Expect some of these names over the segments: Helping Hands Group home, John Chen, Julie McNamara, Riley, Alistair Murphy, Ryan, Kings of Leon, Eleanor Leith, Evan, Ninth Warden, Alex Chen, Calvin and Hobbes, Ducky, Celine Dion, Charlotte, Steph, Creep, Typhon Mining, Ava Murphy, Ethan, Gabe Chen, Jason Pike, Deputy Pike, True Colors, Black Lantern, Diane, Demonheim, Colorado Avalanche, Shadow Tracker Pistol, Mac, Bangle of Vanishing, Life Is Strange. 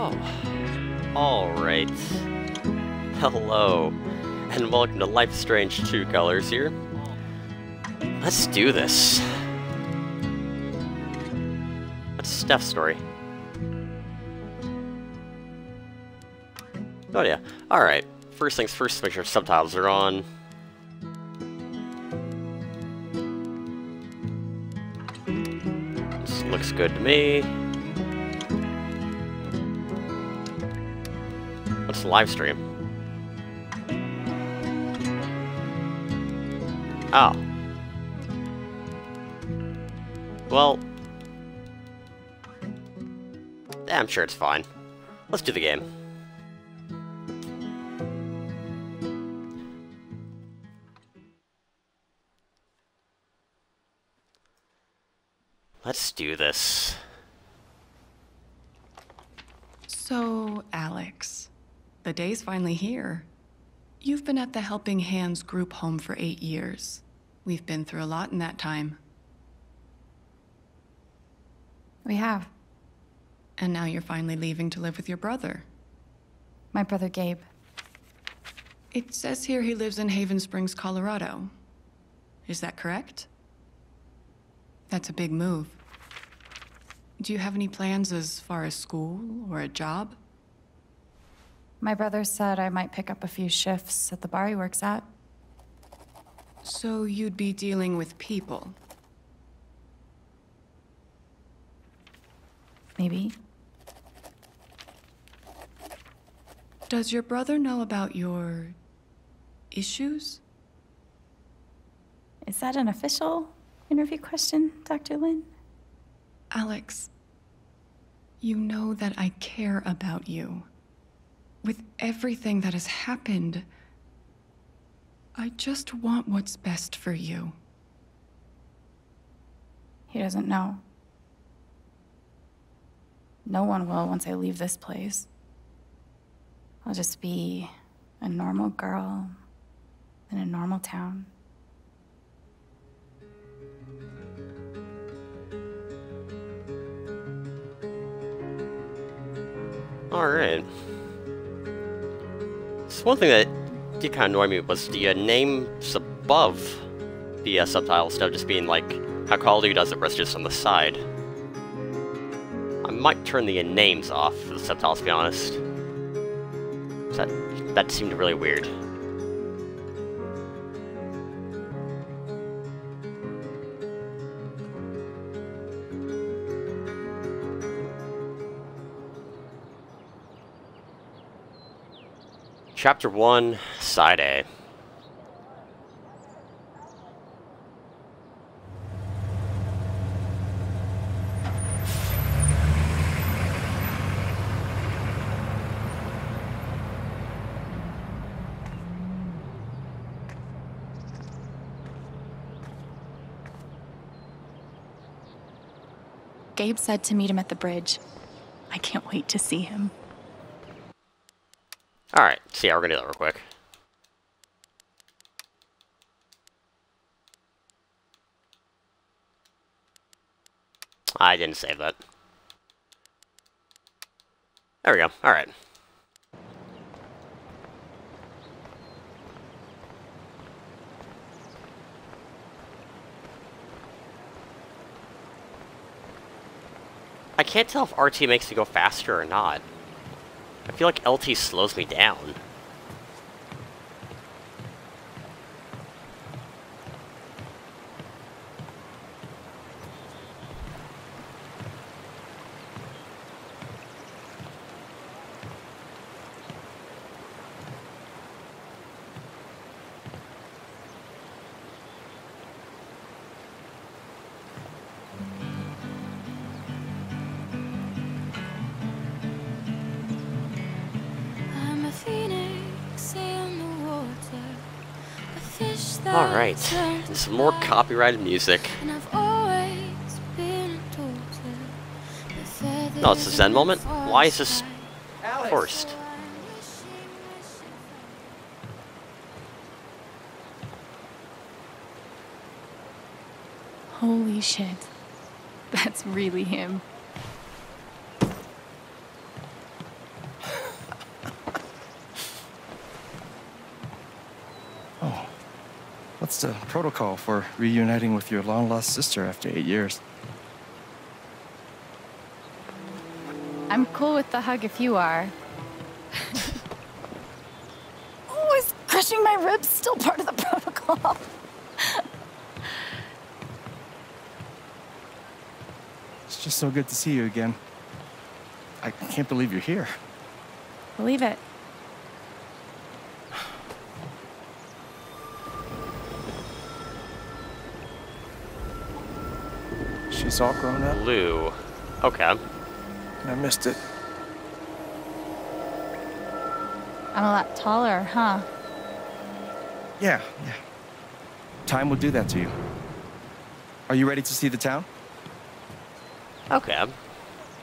Oh, alright. Hello, and welcome to Life is Strange: True Colors here. Let's do this. What's Steph's story? Oh yeah, alright. First things first, make sure subtitles are on. This looks good to me. What's the live stream? Oh. Well. I'm sure it's fine. Let's do the game. Let's do this. So, Alex, the day's finally here. You've been at the Helping Hands Group home for 8 years. We've been through a lot in that time. We have. And now you're finally leaving to live with your brother. My brother, Gabe. It says here he lives in Haven Springs, Colorado. Is that correct? That's a big move. Do you have any plans as far as school or a job? My brother said I might pick up a few shifts at the bar he works at. So you'd be dealing with people? Maybe. Does your brother know about your issues? Is that an official interview question, Dr. Lin? Alex, you know that I care about you. With everything that has happened, I just want what's best for you. He doesn't know. No one will once I leave this place. I'll just be a normal girl in a normal town. Alright. So one thing that did kind of annoy me was the names above the subtitle, instead of just being like how Call of Duty does it, where it's just on the side. I might turn the names off for the subtitles, to be honest. That seemed really weird. Chapter 1, Side A. Gabe said to meet him at the bridge. I can't wait to see him. Alright, so yeah, we're gonna do that real quick. I didn't save that. There we go, alright. I can't tell if RT makes me go faster or not. I feel like LT slows me down. Alright, some more copyrighted music. No, it's a Zen moment? Why is this forced? Holy shit. That's really him. What's the protocol for reuniting with your long-lost sister after 8 years? I'm cool with the hug if you are. Oh, is crushing my ribs still part of the protocol? It's just so good to see you again. I can't believe you're here. Believe it. She's all grown up. Blue. Okay. I missed it. I'm a lot taller, huh? Yeah, yeah. Time will do that to you. Are you ready to see the town? Okay.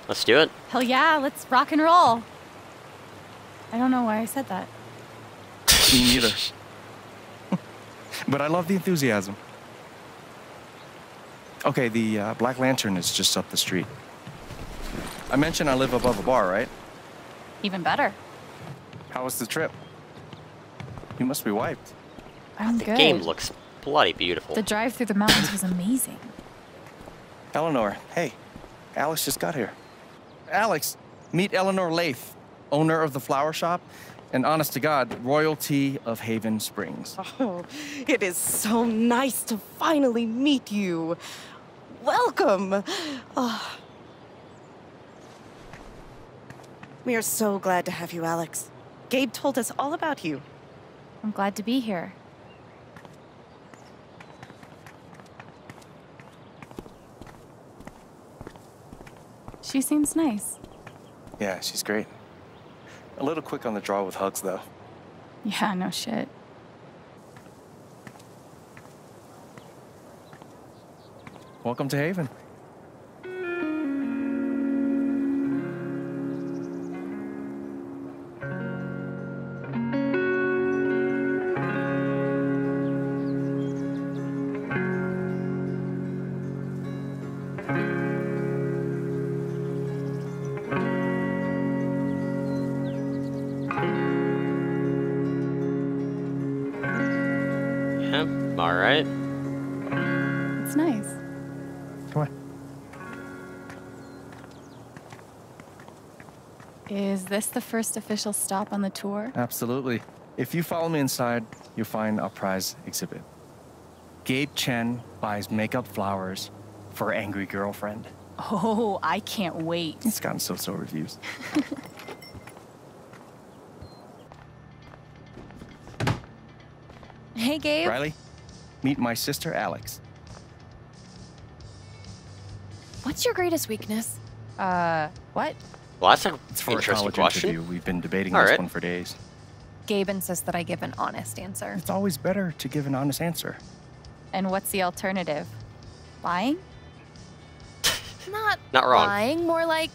Let's do it. Hell yeah, let's rock and roll. I don't know why I said that. Me neither. But I love the enthusiasm. Okay, the Black Lantern is just up the street. I mentioned I live above a bar, right? Even better. How was the trip? You must be wiped. I'm good. The game looks bloody beautiful. The drive through the mountains was amazing. Eleanor, hey, Alex just got here. Alex, meet Eleanor Leith, owner of the flower shop, and honest to God, royalty of Haven Springs. Oh, it is so nice to finally meet you. Welcome. Oh. We are so glad to have you, Alex. Gabe told us all about you. I'm glad to be here. She seems nice. Yeah, she's great. A little quick on the draw with hugs, though. Yeah, no shit. Welcome to Haven. Is this the first official stop on the tour? Absolutely. If you follow me inside, you'll find our prize exhibit. Gabe Chen buys makeup flowers for angry girlfriend. Oh, I can't wait. It's gotten so-so reviews. Hey, Gabe. Riley, meet my sister, Alex. What's your greatest weakness? What? Well, that's an interesting question. We've been debating this one for days. Gabe insists that I give an honest answer. It's always better to give an honest answer. And what's the alternative? Lying? Not wrong. Lying, more like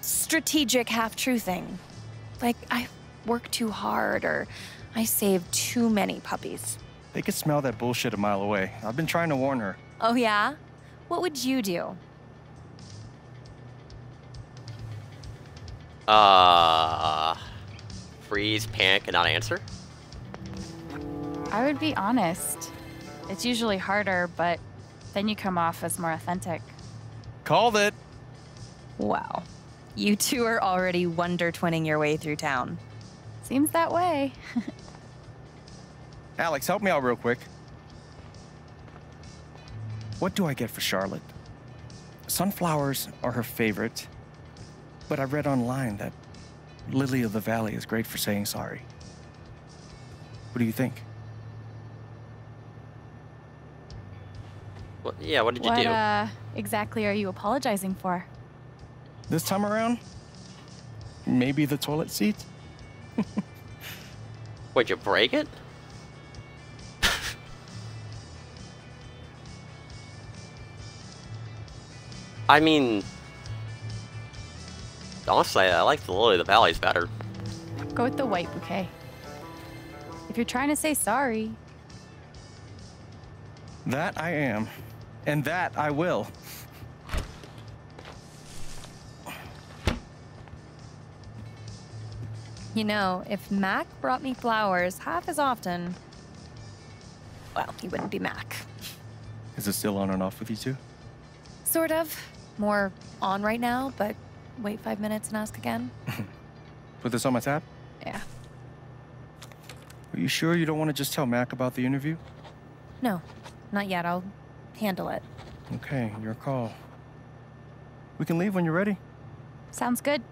strategic half-truthing. Like, I work too hard, or I saved too many puppies. They could smell that bullshit a mile away. I've been trying to warn her. Oh, yeah? What would you do? Freeze, panic, and not answer? I would be honest. It's usually harder, but then you come off as more authentic. Called it! Wow. You two are already Wonder 20ing your way through town. Seems that way. Alex, help me out real quick. What do I get for Charlotte? Sunflowers are her favorite. But I read online that Lily of the Valley is great for saying sorry. What do you think? Well, yeah, what did you do? What exactly are you apologizing for? This time around? Maybe the toilet seat? Would you break it? I mean... honestly, I like the Lily of the Valleys better. Go with the white bouquet. If you're trying to say sorry. That I am. And that I will. You know, if Mac brought me flowers half as often, well, he wouldn't be Mac. Is it still on and off with you two? Sort of. More on right now, but wait 5 minutes and ask again. Put this on my tab? Yeah. Are you sure you don't want to just tell Mac about the interview? No, not yet. I'll handle it. Okay, your call. We can leave when you're ready. Sounds good.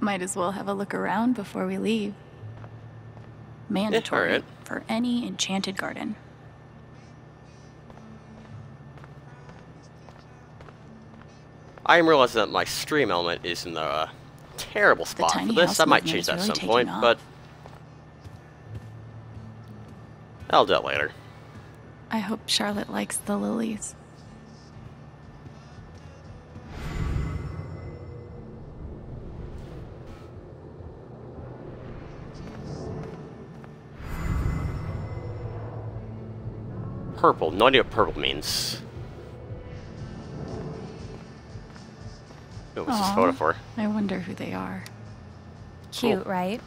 Might as well have a look around before we leave. Mandatory for any enchanted garden. I am realizing that my stream element is in the terrible spot for this. I might change that at some point, but I'll do it later. I hope Charlotte likes the lilies. Purple. No idea what purple means. What was this photo for? I wonder who they are. Cute, cool. Right?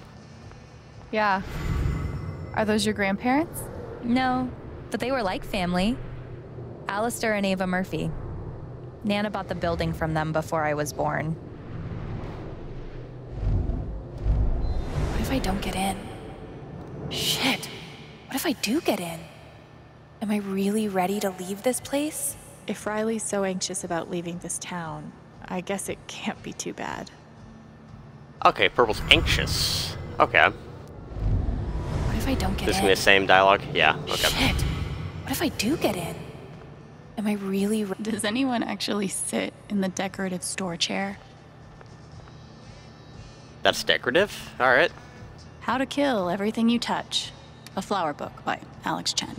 Yeah. Are those your grandparents? No, but they were like family. Alistair and Ava Murphy. Nana bought the building from them before I was born. What if I don't get in? Shit. What if I do get in? Am I really ready to leave this place? If Riley's so anxious about leaving this town, I guess it can't be too bad. Okay, Purple's anxious. Okay. What if I don't get in? This is gonna be the same dialogue? Yeah, okay. Shit. What if I do get in? Am I really... Does anyone actually sit in the decorative store chair? That's decorative? Alright. How to Kill Everything You Touch. A flower book by Alex Chen.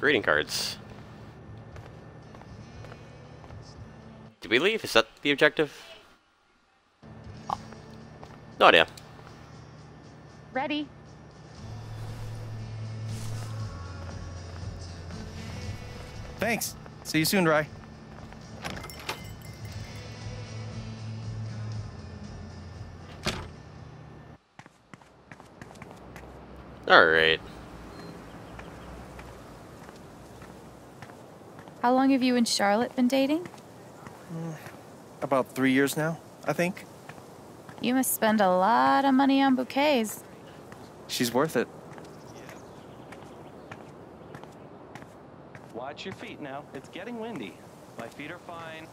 Greeting cards. Did we leave? Is that the objective? Oh. No idea. Ready. Thanks. See you soon, Rye. All right. How long have you and Charlotte been dating? About 3 years now, I think. You must spend a lot of money on bouquets. She's worth it. Watch your feet now. It's getting windy. My feet are fine.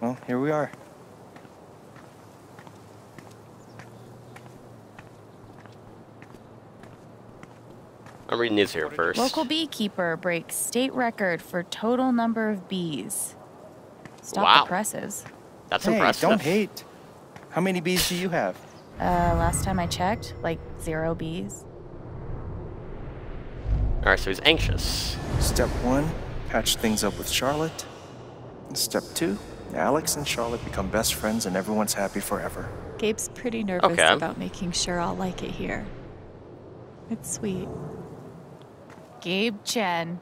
Well, here we are. I'm reading these here first. Local beekeeper breaks state record for total number of bees. Stop wow. Oppressives. That's impressive. Don't hate. How many bees do you have? Last time I checked, like 0 bees. Alright, so he's anxious. Step 1, patch things up with Charlotte. And Step 2, Alex and Charlotte become best friends and everyone's happy forever. Gabe's pretty nervous about making sure I'll like it here. It's sweet. Gabe Chen,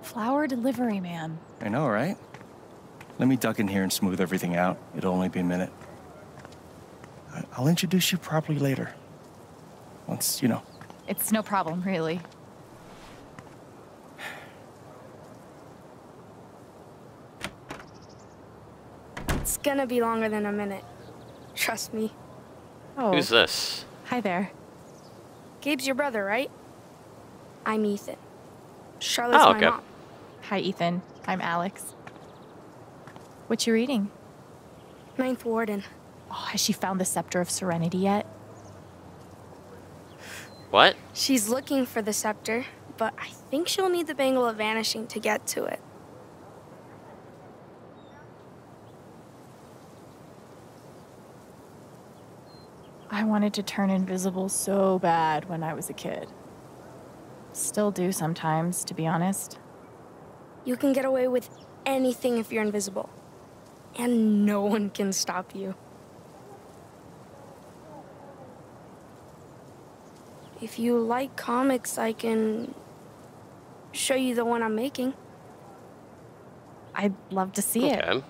flower delivery man. I know, right? Let me duck in here and smooth everything out. It'll only be a minute. I'll introduce you properly later. Once, you know. It's no problem, really. It's gonna be longer than a minute. Trust me. Oh. Who's this? Hi there. Gabe's your brother, right? I'm Ethan. Charlotte's my mom. Hi, Ethan. I'm Alex. What you reading? Ninth Warden. Oh, has she found the Scepter of Serenity yet? What? She's looking for the Scepter, but I think she'll need the Bangle of Vanishing to get to it. I wanted to turn invisible so bad when I was a kid. Still do sometimes, to be honest. You can get away with anything if you're invisible. And no one can stop you. You If you like comics, I can show you the one I'm making. I'd love to see it.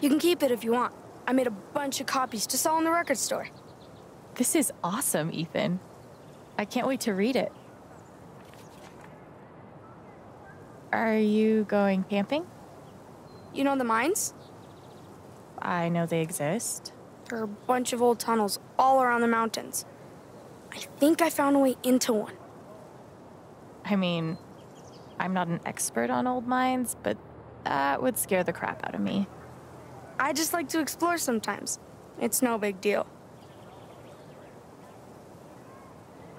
You can keep it if you want. I made a bunch of copies to sell in the record store. This is awesome, Ethan. I can't wait to read it. Are you going camping? You know the mines? I know they exist. There are a bunch of old tunnels all around the mountains. I think I found a way into one. I mean, I'm not an expert on old mines, but that would scare the crap out of me. I just like to explore sometimes. It's no big deal.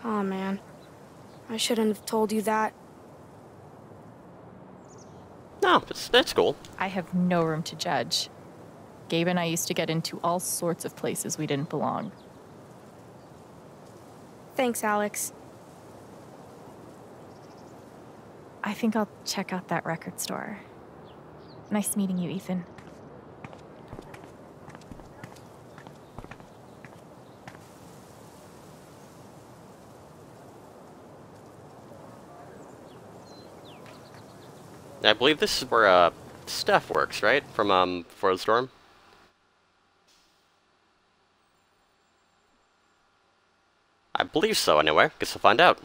Oh man, I shouldn't have told you that. No, that's cool. I have no room to judge. Gabe and I used to get into all sorts of places we didn't belong. Thanks, Alex. I think I'll check out that record store. Nice meeting you, Ethan. I believe this is where Steph works, right? From For the Storm. I believe so. Anyway, guess we'll find out.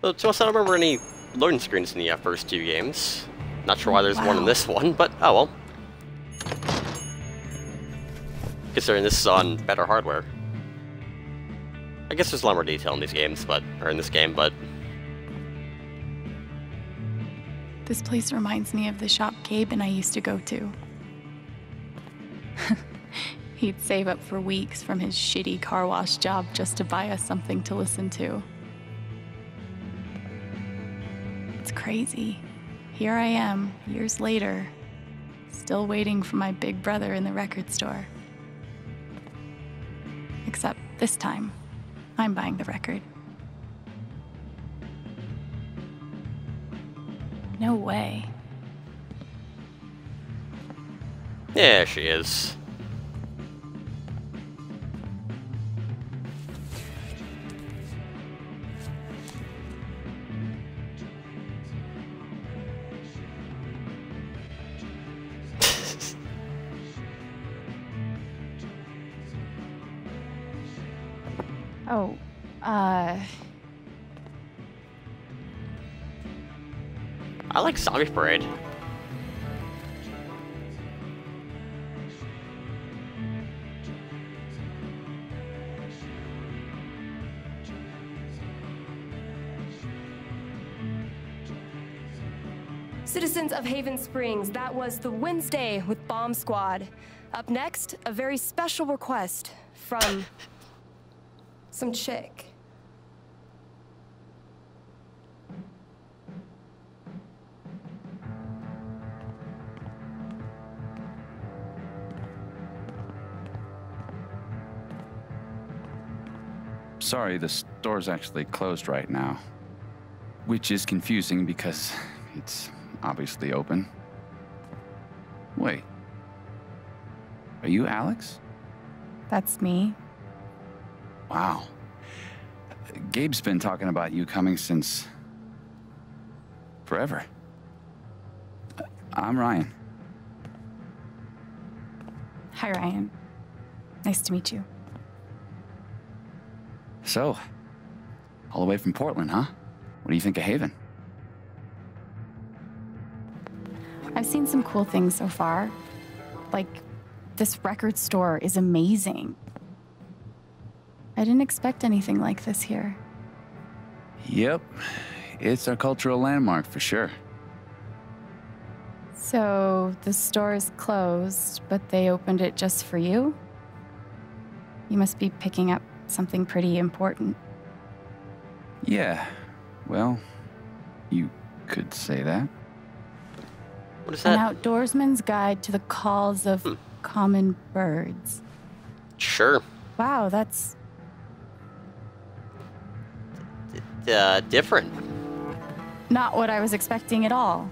Well, to us, I don't remember any loading screens in the first two games. Not sure why there's one in this one, but oh well. Considering this is on better hardware. I guess there's a lot more detail in these games, or in this game, but... This place reminds me of the shop Gabe and I used to go to. He'd save up for weeks from his shitty car wash job just to buy us something to listen to. It's crazy. Here I am, years later, still waiting for my big brother in the record store. Except this time, I'm buying the record. No way. Yeah, she is. I like Zombie Parade. Citizens of Haven Springs, that was the Wednesday with Bomb Squad. Up next, a very special request from some chick. Sorry, the store's actually closed right now, which is confusing because it's obviously open. Wait, are you Alex? That's me. Wow. Gabe's been talking about you coming since forever. I'm Ryan. Hi, Ryan. Nice to meet you. So, all the way from Portland, huh? What do you think of Haven? I've seen some cool things so far. Like, this record store is amazing. I didn't expect anything like this here. Yep, it's our cultural landmark for sure. So, the store is closed, but they opened it just for you? You must be picking up something pretty important. Yeah, well, you could say that. What is that? An Outdoorsman's Guide to the Calls of Common Birds. Sure. Wow, that's... different. Not what I was expecting at all.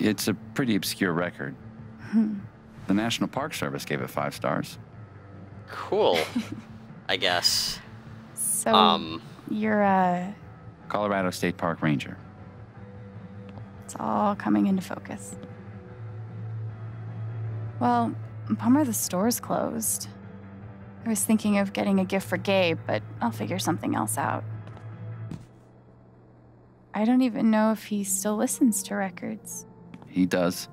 It's a pretty obscure record. The National Park Service gave it 5 stars. Cool, I guess. So you're a... Colorado State Park Ranger. It's all coming into focus. Well, bummer the store's closed. I was thinking of getting a gift for Gabe, but I'll figure something else out. I don't even know if he still listens to records. He does.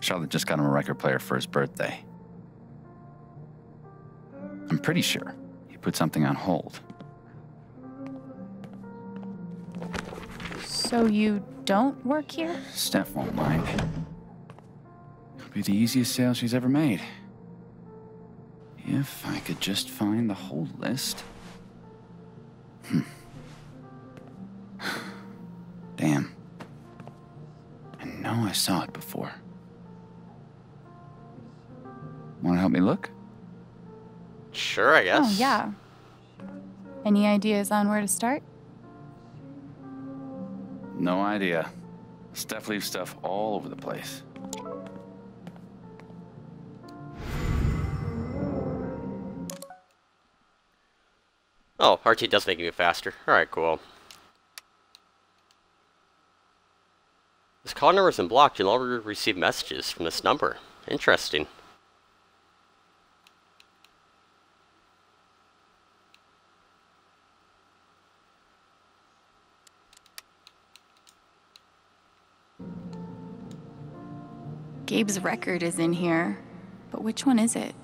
Charlotte just got him a record player for his birthday. I'm pretty sure he put something on hold. So you don't work here? Steph won't mind. Could be the easiest sale she's ever made. If I could just find the whole list. Damn. I know I saw it before. Want to help me look? Sure, I guess. Oh, yeah. Any ideas on where to start? No idea. Steph leaves stuff all over the place. Oh, RT does make me faster. Alright, cool. This call number isn't blocked. You'll already receive messages from this number. Interesting. Gabe's record is in here, but which one is it?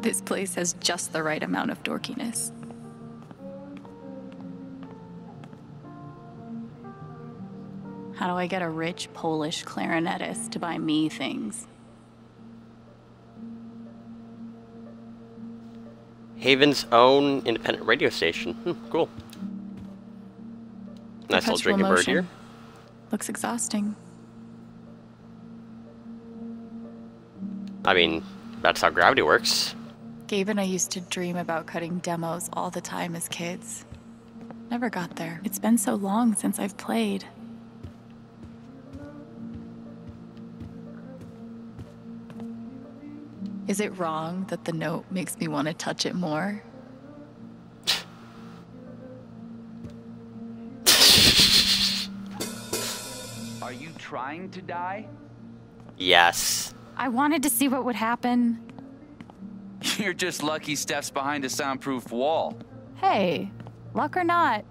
This place has just the right amount of dorkiness. How do I get a rich Polish clarinetist to buy me things? Haven's own independent radio station. Cool. Nice little drinking bird here. Looks exhausting. I mean, that's how gravity works. Gabe and I used to dream about cutting demos all the time as kids. Never got there. It's been so long since I've played. Is it wrong that the note makes me want to touch it more? Are you trying to die? Yes. I wanted to see what would happen. You're just lucky Steph's behind a soundproof wall. Hey, luck or not,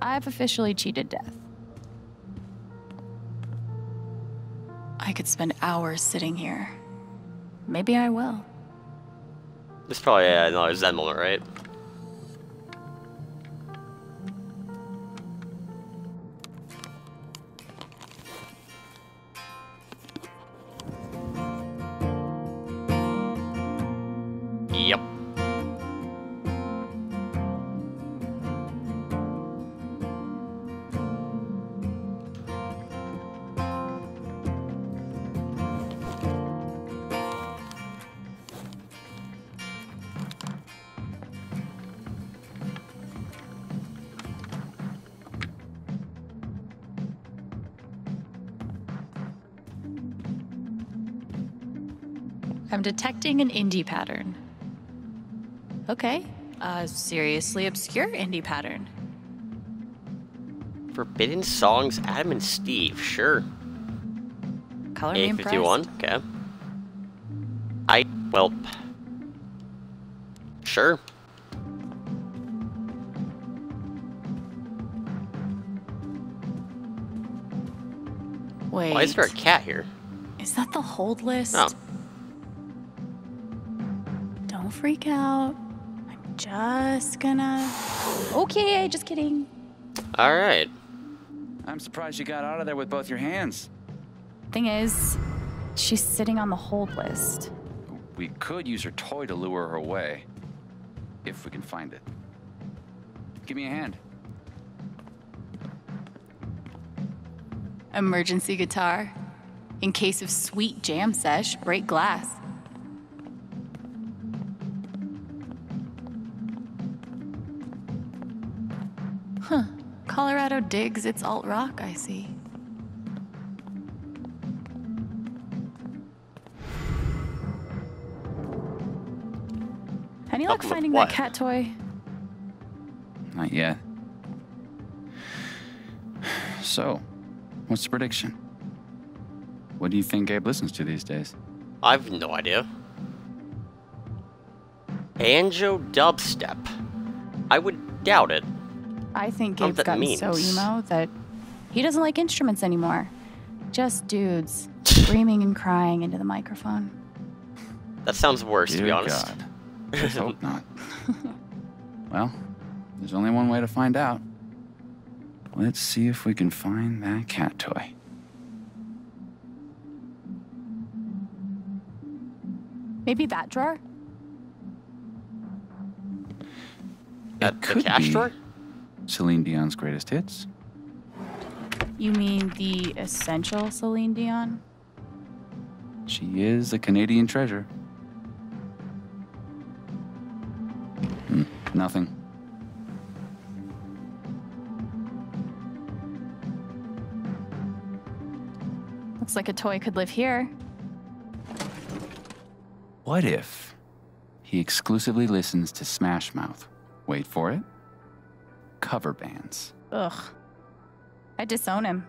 I've officially cheated death. I could spend hours sitting here. Maybe I will. It's probably another Zen moment, right? I'm detecting an indie pattern. Okay, a seriously obscure indie pattern. Forbidden Songs, Adam and Steve, sure. Color me impressed. 51, okay. Sure. Wait. Why is there a cat here? Is that the hold list? Oh. Freak out. I'm just gonna... Okay, just kidding. All right. I'm surprised you got out of there with both your hands. Thing is, she's sitting on the hold list. We could use her toy to lure her away, if we can find it. Give me a hand. Emergency guitar. In case of sweet jam sesh, break glass. Colorado digs its alt-rock, I see. Any luck finding that cat toy? Not yet. So, what's the prediction? What do you think Gabe listens to these days? I've no idea. Banjo dubstep. I would doubt it. I think Gabe's gotten so emo that he doesn't like instruments anymore. Just dudes screaming and crying into the microphone. That sounds worse, to be honest. God. I hope not. Well, there's only one way to find out. Let's see if we can find that cat toy. Maybe that drawer? That could be Celine Dion's greatest hits. You mean the essential Celine Dion? She is a Canadian treasure. Nothing. Looks like a toy could live here. What if he exclusively listens to Smash Mouth? Wait for it. Cover bands. Ugh. I disown him.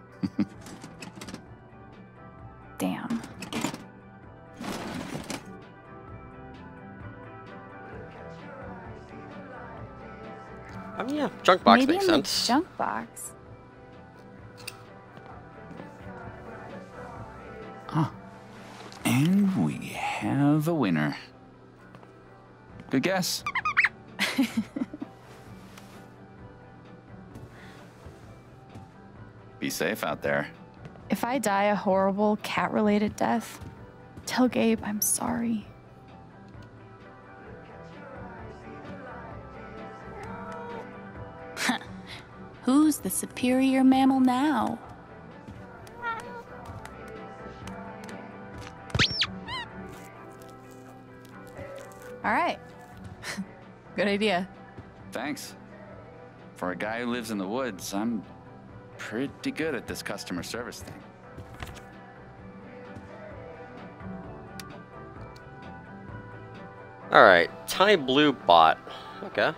Damn. Yeah, junk box makes sense. Maybe in the junk box. Ah, and we have a winner. Good guess. Be safe out there. If I die a horrible cat-related death, tell Gabe I'm sorry. Who's the superior mammal now? All right. Good idea. Thanks. For a guy who lives in the woods, I'm pretty good at this customer service thing. All right. Thai blue bot. Okay.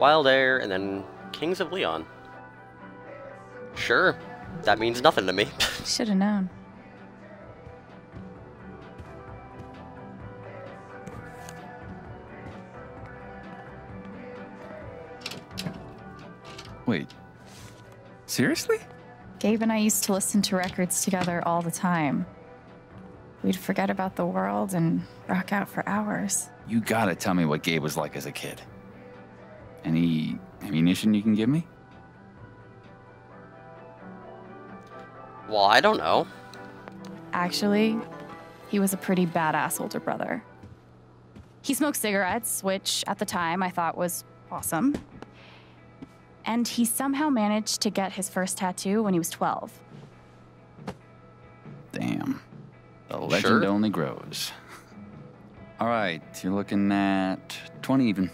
Wild air and then Kings of Leon. Sure, that means nothing to me. Should have known. Wait, seriously? Gabe and I used to listen to records together all the time. We'd forget about the world and rock out for hours. You gotta tell me what Gabe was like as a kid. Any ammunition you can give me? Well, I don't know. Actually, he was a pretty badass older brother. He smoked cigarettes, which at the time I thought was awesome. And he somehow managed to get his first tattoo when he was 12. Damn. The legend only grows. All right, you're looking at 20 even.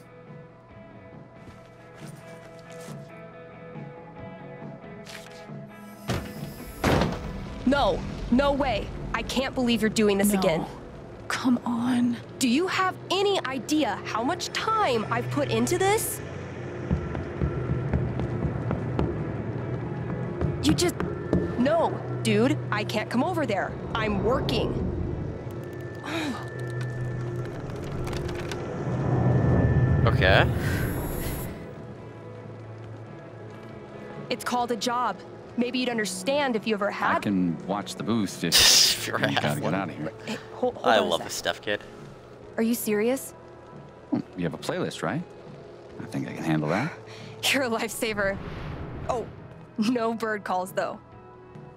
No, no way. I can't believe you're doing this again. Come on. Do you have any idea how much time I've put into this? You just... No, dude, I can't come over there. I'm working. Okay. It's called a job. Maybe you'd understand if you ever had. I can watch the booth if you're gotta get out of here. Hey, hold I love this stuff, kid. Are you serious? Well, you have a playlist, right? I think I can handle that. You're a lifesaver. Oh, no bird calls though.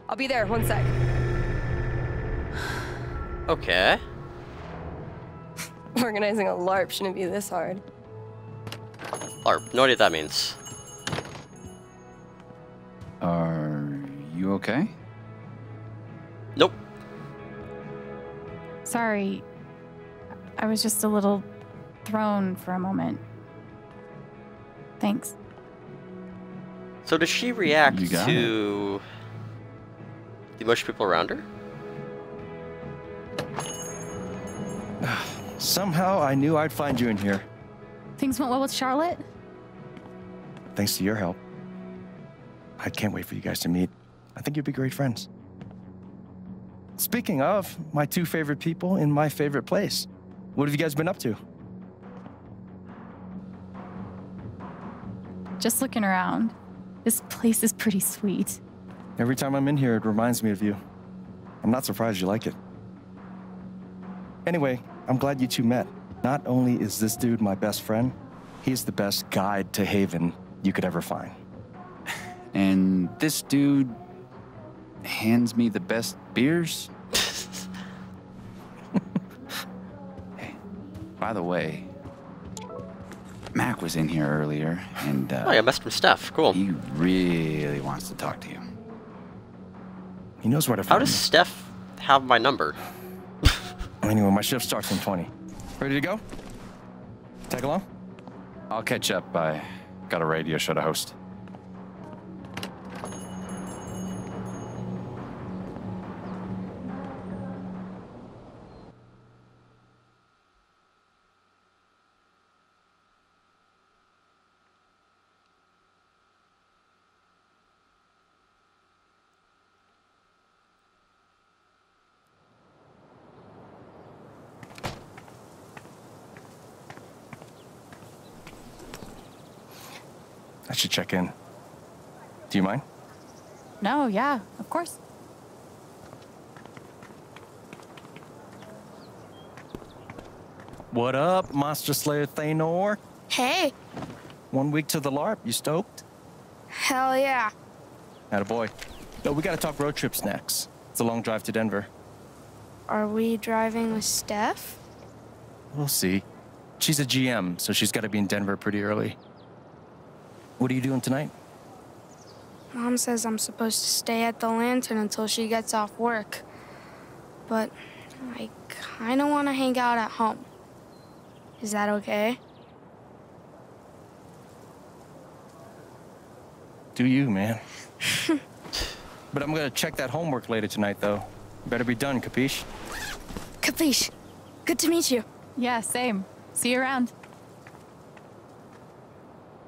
I'll be there. One sec. Okay. Organizing a LARP shouldn't be this hard. LARP. No idea what that means. You okay? Nope. Sorry. I was just a little thrown for a moment. Thanks. So does she react to the much people around her? Somehow I knew I'd find you in here. Things went well with Charlotte? Thanks to your help. I can't wait for you guys to meet. I think you'd be great friends. Speaking of, my two favorite people in my favorite place. What have you guys been up to? Just looking around. This place is pretty sweet. Every time I'm in here, it reminds me of you. I'm not surprised you like it. Anyway, I'm glad you two met. Not only is this dude my best friend, he's the best guide to Haven you could ever find. And this dude hands me the best beers? Hey, by the way, Mac was in here earlier, and oh, I messed with Steph. Cool. He really wants to talk to you. He knows where to find me. How does Steph have my number? Anyway, my shift starts in 20. Ready to go? Tag along? I'll catch up. I got a radio show to host. I should check in. Do you mind? No, yeah, of course. What up, Monster Slayer Thanor? Hey. 1 week to the LARP, you stoked? Hell yeah. Attaboy. No, we gotta talk road trips next. It's a long drive to Denver. Are we driving with Steph? We'll see. She's a GM, so she's gotta be in Denver pretty early. What are you doing tonight? Mom says I'm supposed to stay at the Lantern until she gets off work. But I kind of want to hang out at home. Is that okay? Do you, man. But I'm going to check that homework later tonight, though. Better be done, capiche? Capiche. Good to meet you. Yeah, same. See you around.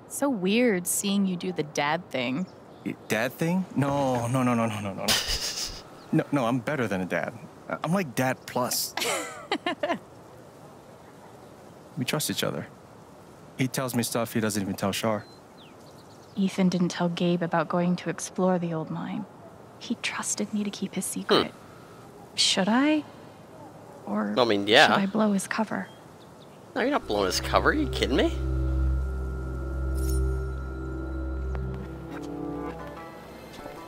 So weird seeing you do the dad thing. Dad thing? No. No, I'm better than a dad. I'm like dad plus. We trust each other. He tells me stuff he doesn't even tell Char. Ethan didn't tell Gabe about going to explore the old mine. He trusted me to keep his secret. Should I? Or I mean, yeah. Should I blow his cover? No, you're not blowing his cover. Are you kidding me?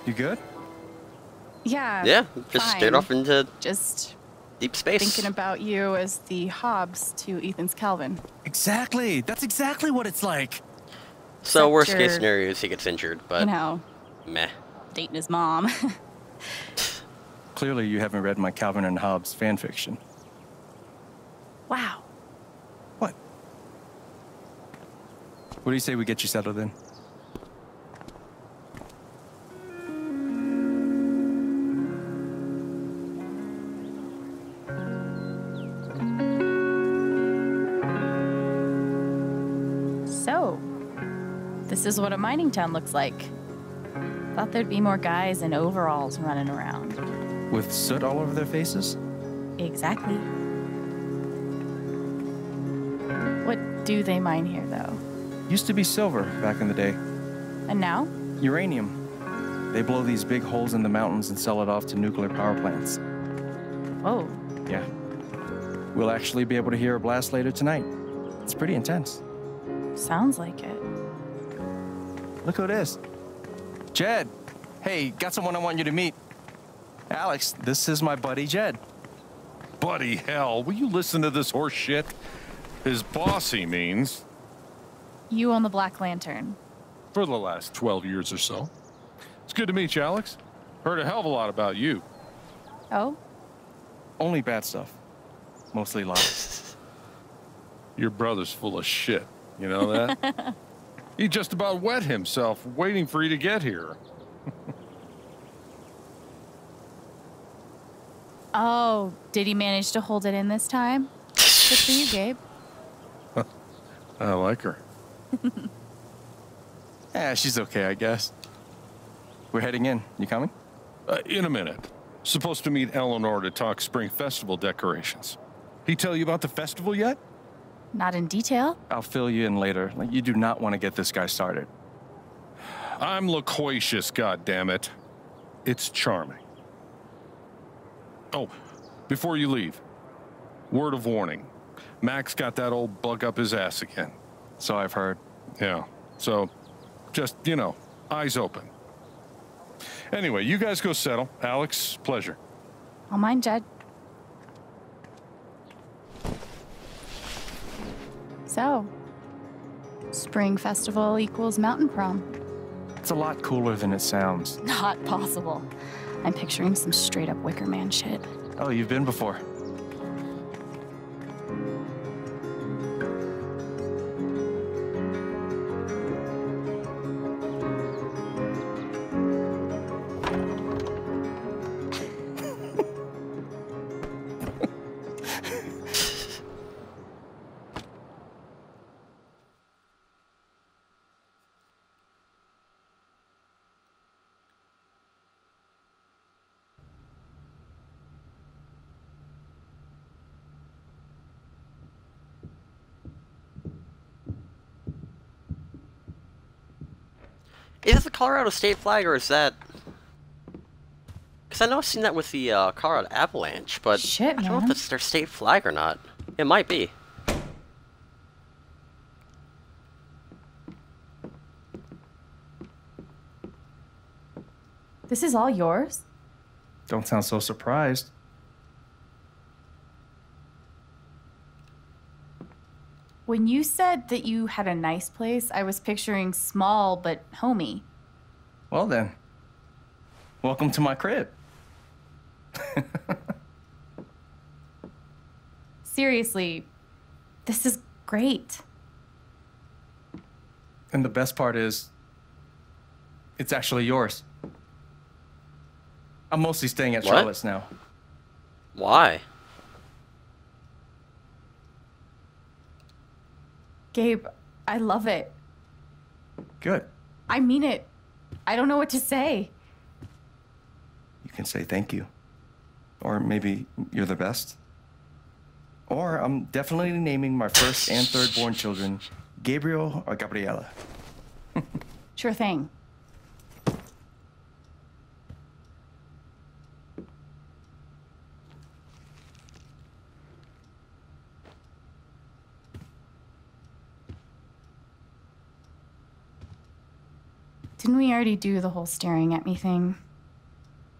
You good? Yeah. Yeah, just stared off into just deep space. Thinking about you as the Hobbes to Ethan's Calvin. Exactly. That's exactly what it's like. So except worst case scenario is he gets injured, but you know, meh. Dating his mom. Clearly you haven't read my Calvin and Hobbes fan fiction. Wow. What? What do you say we get you settled in? This is what a mining town looks like. Thought there'd be more guys in overalls running around. With soot all over their faces? Exactly. What do they mine here, though? Used to be silver back in the day. And now? Uranium. They blow these big holes in the mountains and sell it off to nuclear power plants. Oh. Yeah. We'll actually be able to hear a blast later tonight. It's pretty intense. Sounds like it. Look who it is. Jed. Hey, got someone I want you to meet. Alex, this is my buddy Jed. Buddy, hell, will you listen to this horse shit? His boss, he means. You own the Black Lantern. For the last 12 years or so. It's good to meet you, Alex. Heard a hell of a lot about you. Oh? Only bad stuff. Mostly lies. Your brother's full of shit. You know that? He just about wet himself waiting for you to get here. Oh, did he manage to hold it in this time? Good for you, Gabe. I like her. Yeah, she's okay, I guess. We're heading in. You coming? In a minute. Supposed to meet Eleanor to talk spring festival decorations. He tell you about the festival yet? Not in detail. I'll fill you in later. Like, you do not want to get this guy started. I'm loquacious, goddammit. It's charming. Oh, before you leave, word of warning. Mac's got that old bug up his ass again. So I've heard. Yeah, so just, you know, eyes open. Anyway, you guys go settle. Alex, pleasure. I'll mind, Jed. So, spring festival equals mountain prom. It's a lot cooler than it sounds. Not possible. I'm picturing some straight-up Wicker Man shit. Oh, you've been before. Is that the Colorado state flag, or is that... Because I know I've seen that with the Colorado Avalanche, but shit, I don't know if that's their state flag or not. It might be. This is all yours? Don't sound so surprised. When you said that you had a nice place, I was picturing small but homey. Well then, welcome to my crib. Seriously, this is great. And the best part is, it's actually yours. I'm mostly staying at Charlotte's now. Why? Gabe, I love it. Good. I mean it. I don't know what to say. You can say thank you. Or maybe you're the best. Or I'm definitely naming my first and third born children Gabriel or Gabriella. Sure thing. Didn't we already do the whole staring at me thing?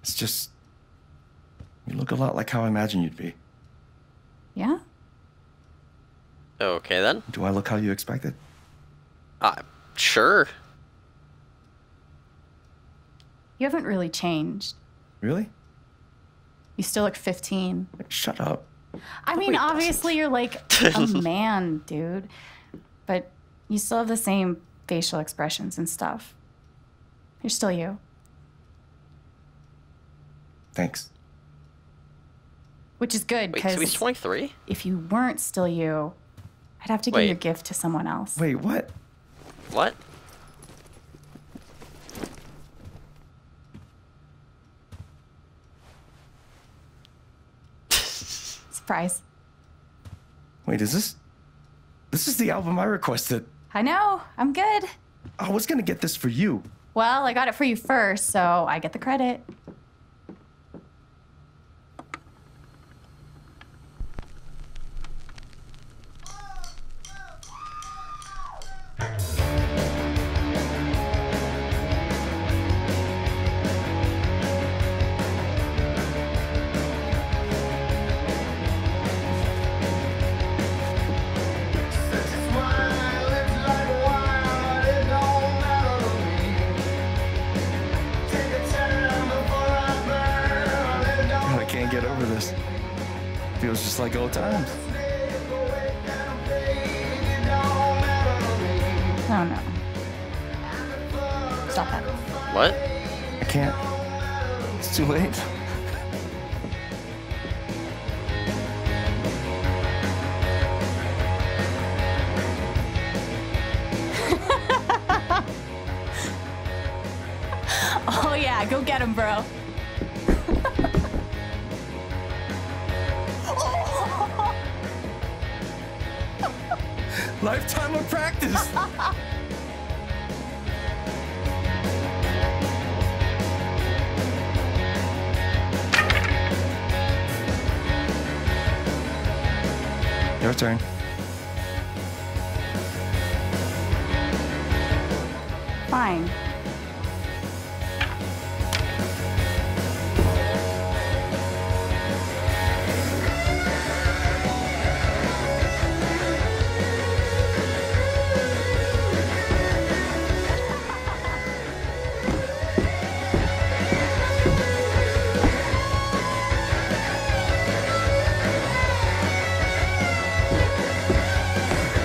It's just... You look a lot like how I imagined you'd be. Yeah? Okay, then. Do I look how you expected? Sure. You haven't really changed. Really? You still look 15. Like, shut up. I mean, obviously you're like a man, dude. But you still have the same facial expressions and stuff. You're still you. Thanks. Which is good, because... Wait, so he's 23? If you weren't still you, I'd have to give your gift to someone else. Wait, what? What? Surprise. Wait, is this... This is the album I requested. I know. I'm good. I was going to get this for you. Well, I got it for you first, so I get the credit. Like old times. Oh no. Stop that. What? I can't. It's too late. Oh yeah, go get him, bro. Lifetime of practice. Your turn. Fine.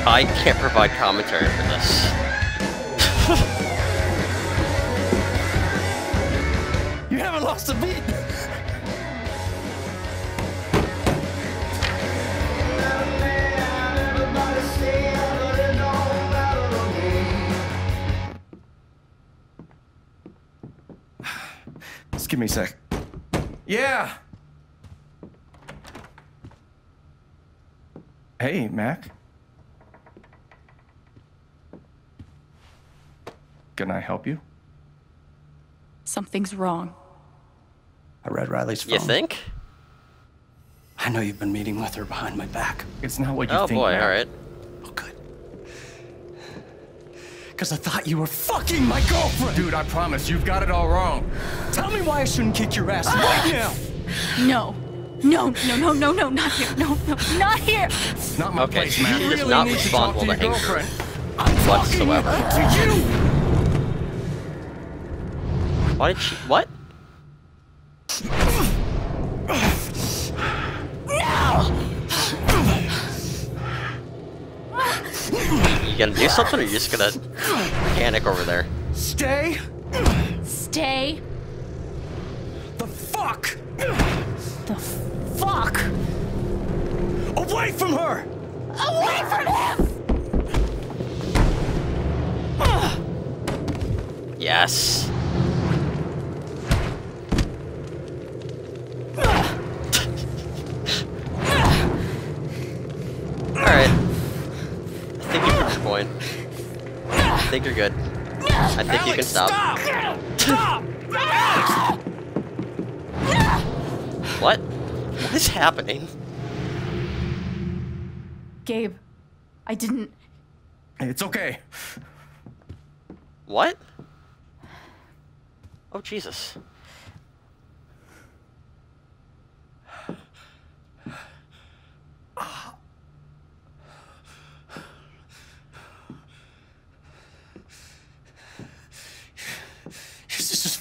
I can't provide commentary for this. You haven't lost a beat! Just give me a sec. Yeah! Hey, Mac. Can I help you? Something's wrong. I read Riley's phone. You think? I know you've been meeting with her behind my back. It's not what you think. Oh boy, all right. Oh good. Because I thought you were fucking my girlfriend. Dude, I promise you've got it all wrong. Tell me why I shouldn't kick your ass right now. No. No, not here. No, not here. It's not my place, man. You really not need to talk to your girlfriend. I'm talking to you. Why did she? What? No! You gonna do something, or you just gonna panic over there? Stay. Stay. The fuck. The fuck. Away from her. Away from him. Yes. I think you're good. I think Alex, you can stop. Stop! What? What is happening? Gabe, I didn't... It's okay. What? Oh, Jesus.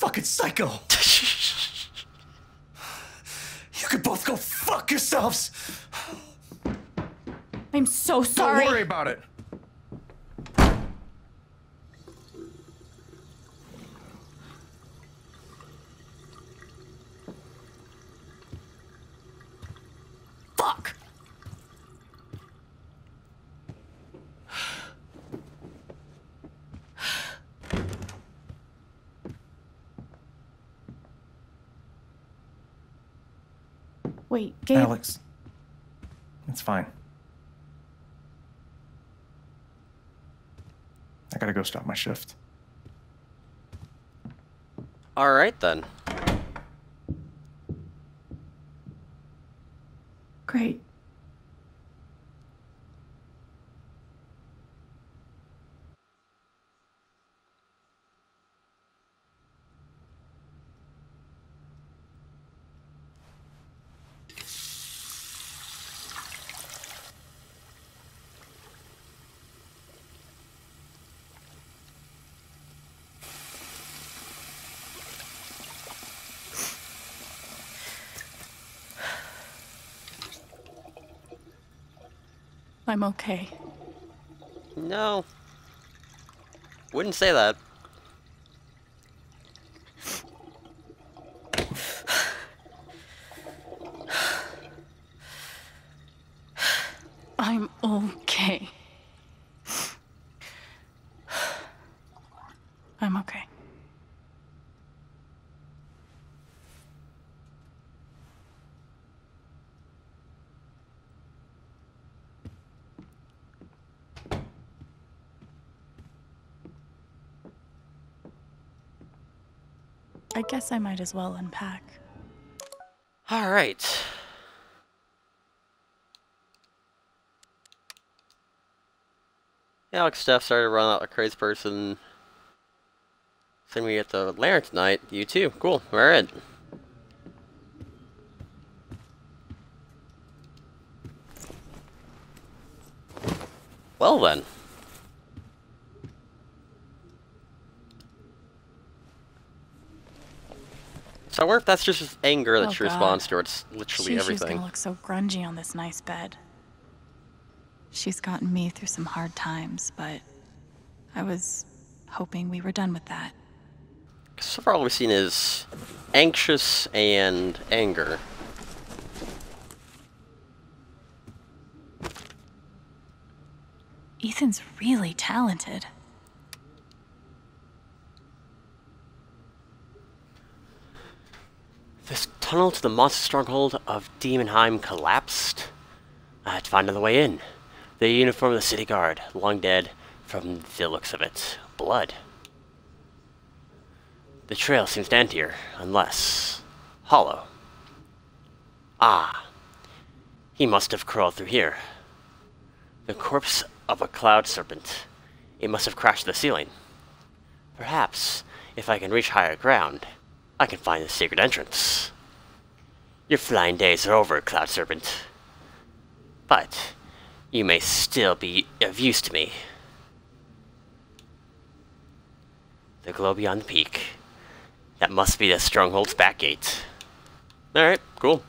Fucking psycho! You could both go fuck yourselves! I'm so sorry! Don't worry about it! Fuck! Wait, Gabe. Alex, it's fine. I gotta go stop my shift. All right, then. Great. I'm okay. No. Wouldn't say that. I'm okay. I'm okay. I guess I might as well unpack. All right. Alex Steph started to run out like a crazy person. Then we get the Lantern tonight. You too. Cool. All right. Well then. So I wonder if that's just his anger that she responds to. It's literally everything. She's gonna look so grungy on this nice bed. She's gotten me through some hard times, but I was hoping we were done with that. So far all we've seen is anxious and anger. Ethan's really talented. This tunnel to the monster stronghold of Demonheim collapsed. I had to find another way in. The uniform of the city guard, long dead from the looks of it. Blood. The trail seems to end here, unless... hollow. Ah. He must have crawled through here. The corpse of a cloud serpent. It must have crashed to the ceiling. Perhaps, if I can reach higher ground, I can find the secret entrance. Your flying days are over, Cloud Serpent. But you may still be of use to me. The glow beyond the peak. That must be the stronghold's back gate. Alright, cool.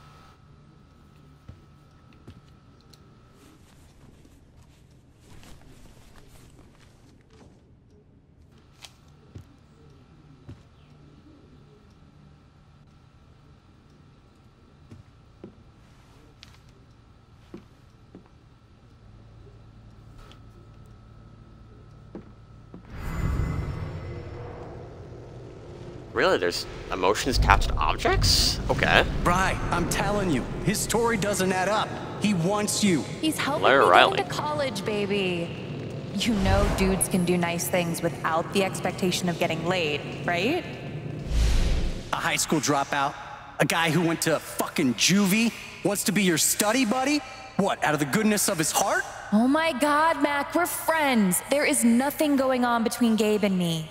Really? There's emotions attached to objects? Okay. Bri, I'm telling you, his story doesn't add up. He wants you. He's helping me get into college, baby. You know dudes can do nice things without the expectation of getting laid, right? A high school dropout? A guy who went to fucking juvie? Wants to be your study buddy? What, out of the goodness of his heart? Oh my god, Mac, we're friends. There is nothing going on between Gabe and me.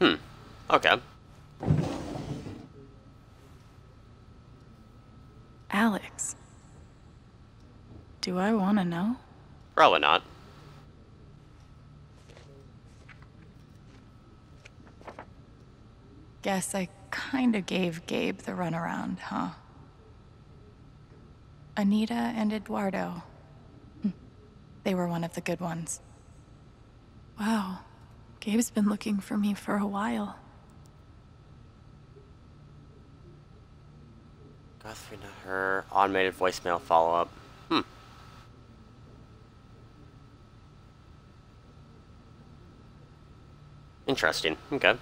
Hmm. Okay. Alex. Do I want to know? Probably not. Guess I kinda gave Gabe the runaround, huh? Anita and Eduardo. They were one of the good ones. Wow. Gabe's been looking for me for a while. Got through to her. Automated voicemail follow-up. Interesting. Okay.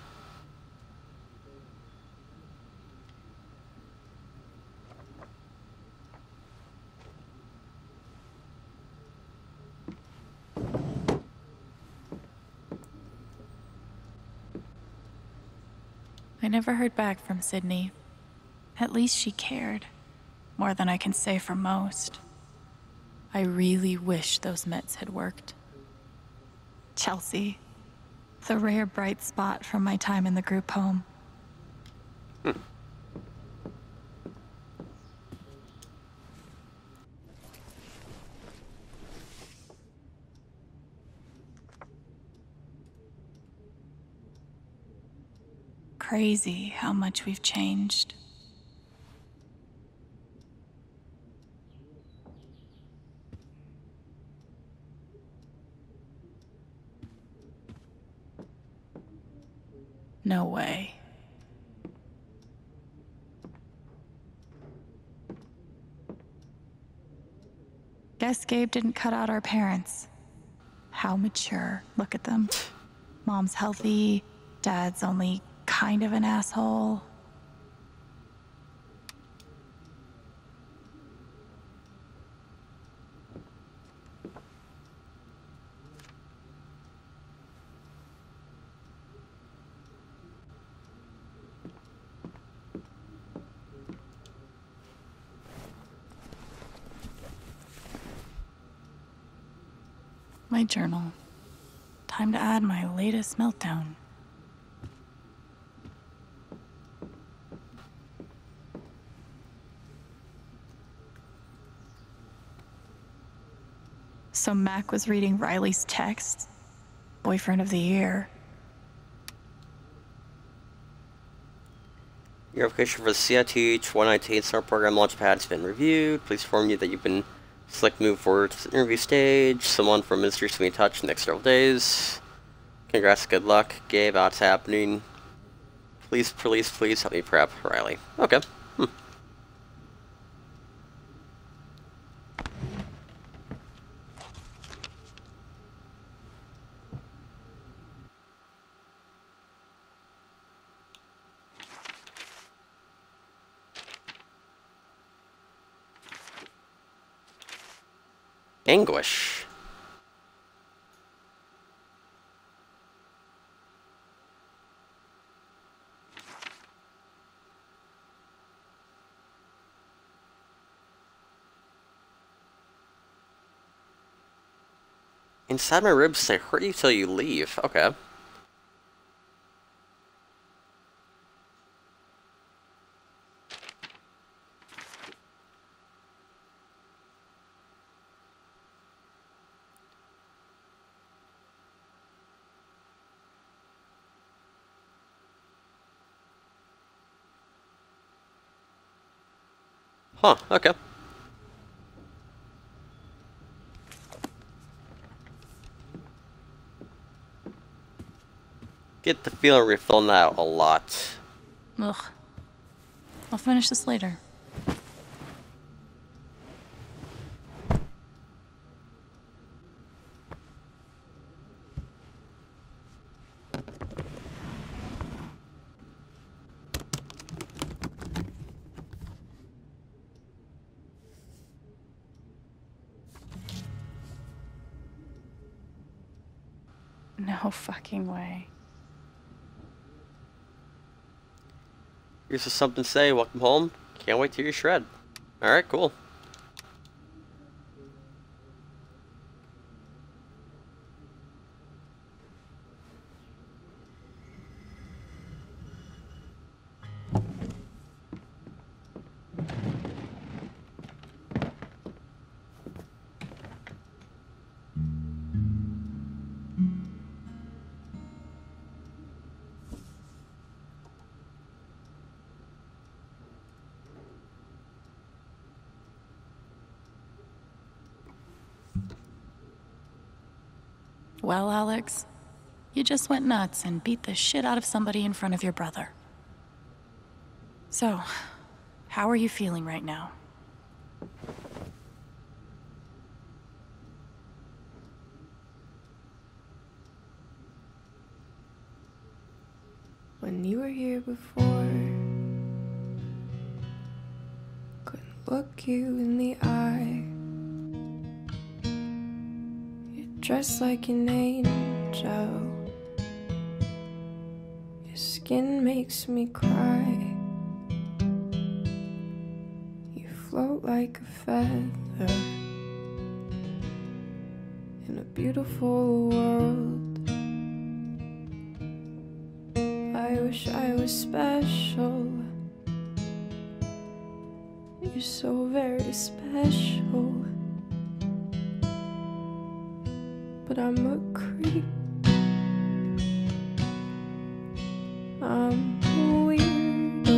I never heard back from Sydney. At least she cared, more than I can say for most. I really wish those meds had worked. Chelsea, the rare bright spot from my time in the group home. Crazy how much we've changed. No way. Guess Gabe didn't cut out our parents. How mature. Look at them. Mom's healthy. Dad's only kind of an asshole. My journal. Time to add my latest meltdown. So Mac was reading Riley's text, boyfriend of the year. Your application for the CIT 2019 summer program launchpad has been reviewed. Please inform you that you've been select move forward to the interview stage. Someone from Ministries will be in touch in the next several days. Congrats, good luck. Gabe, what's happening? Please, please, please help me prep, Riley. Okay. Anguish. Inside my ribs, they hurt you till you leave. Okay. Huh, okay. Get the feeling we're filling that out a lot. Ugh. I'll finish this later. No fucking way. Here's something to say. Welcome home. Can't wait to hear your shred. Alright, cool. Well, Alex, you just went nuts and beat the shit out of somebody in front of your brother. So, how are you feeling right now? When you were here before, couldn't look you in the eye. Dressed like an angel, your skin makes me cry. You float like a feather in a beautiful world. I wish I was special. You're so very special. But I'm a creep, I'm a weirdo.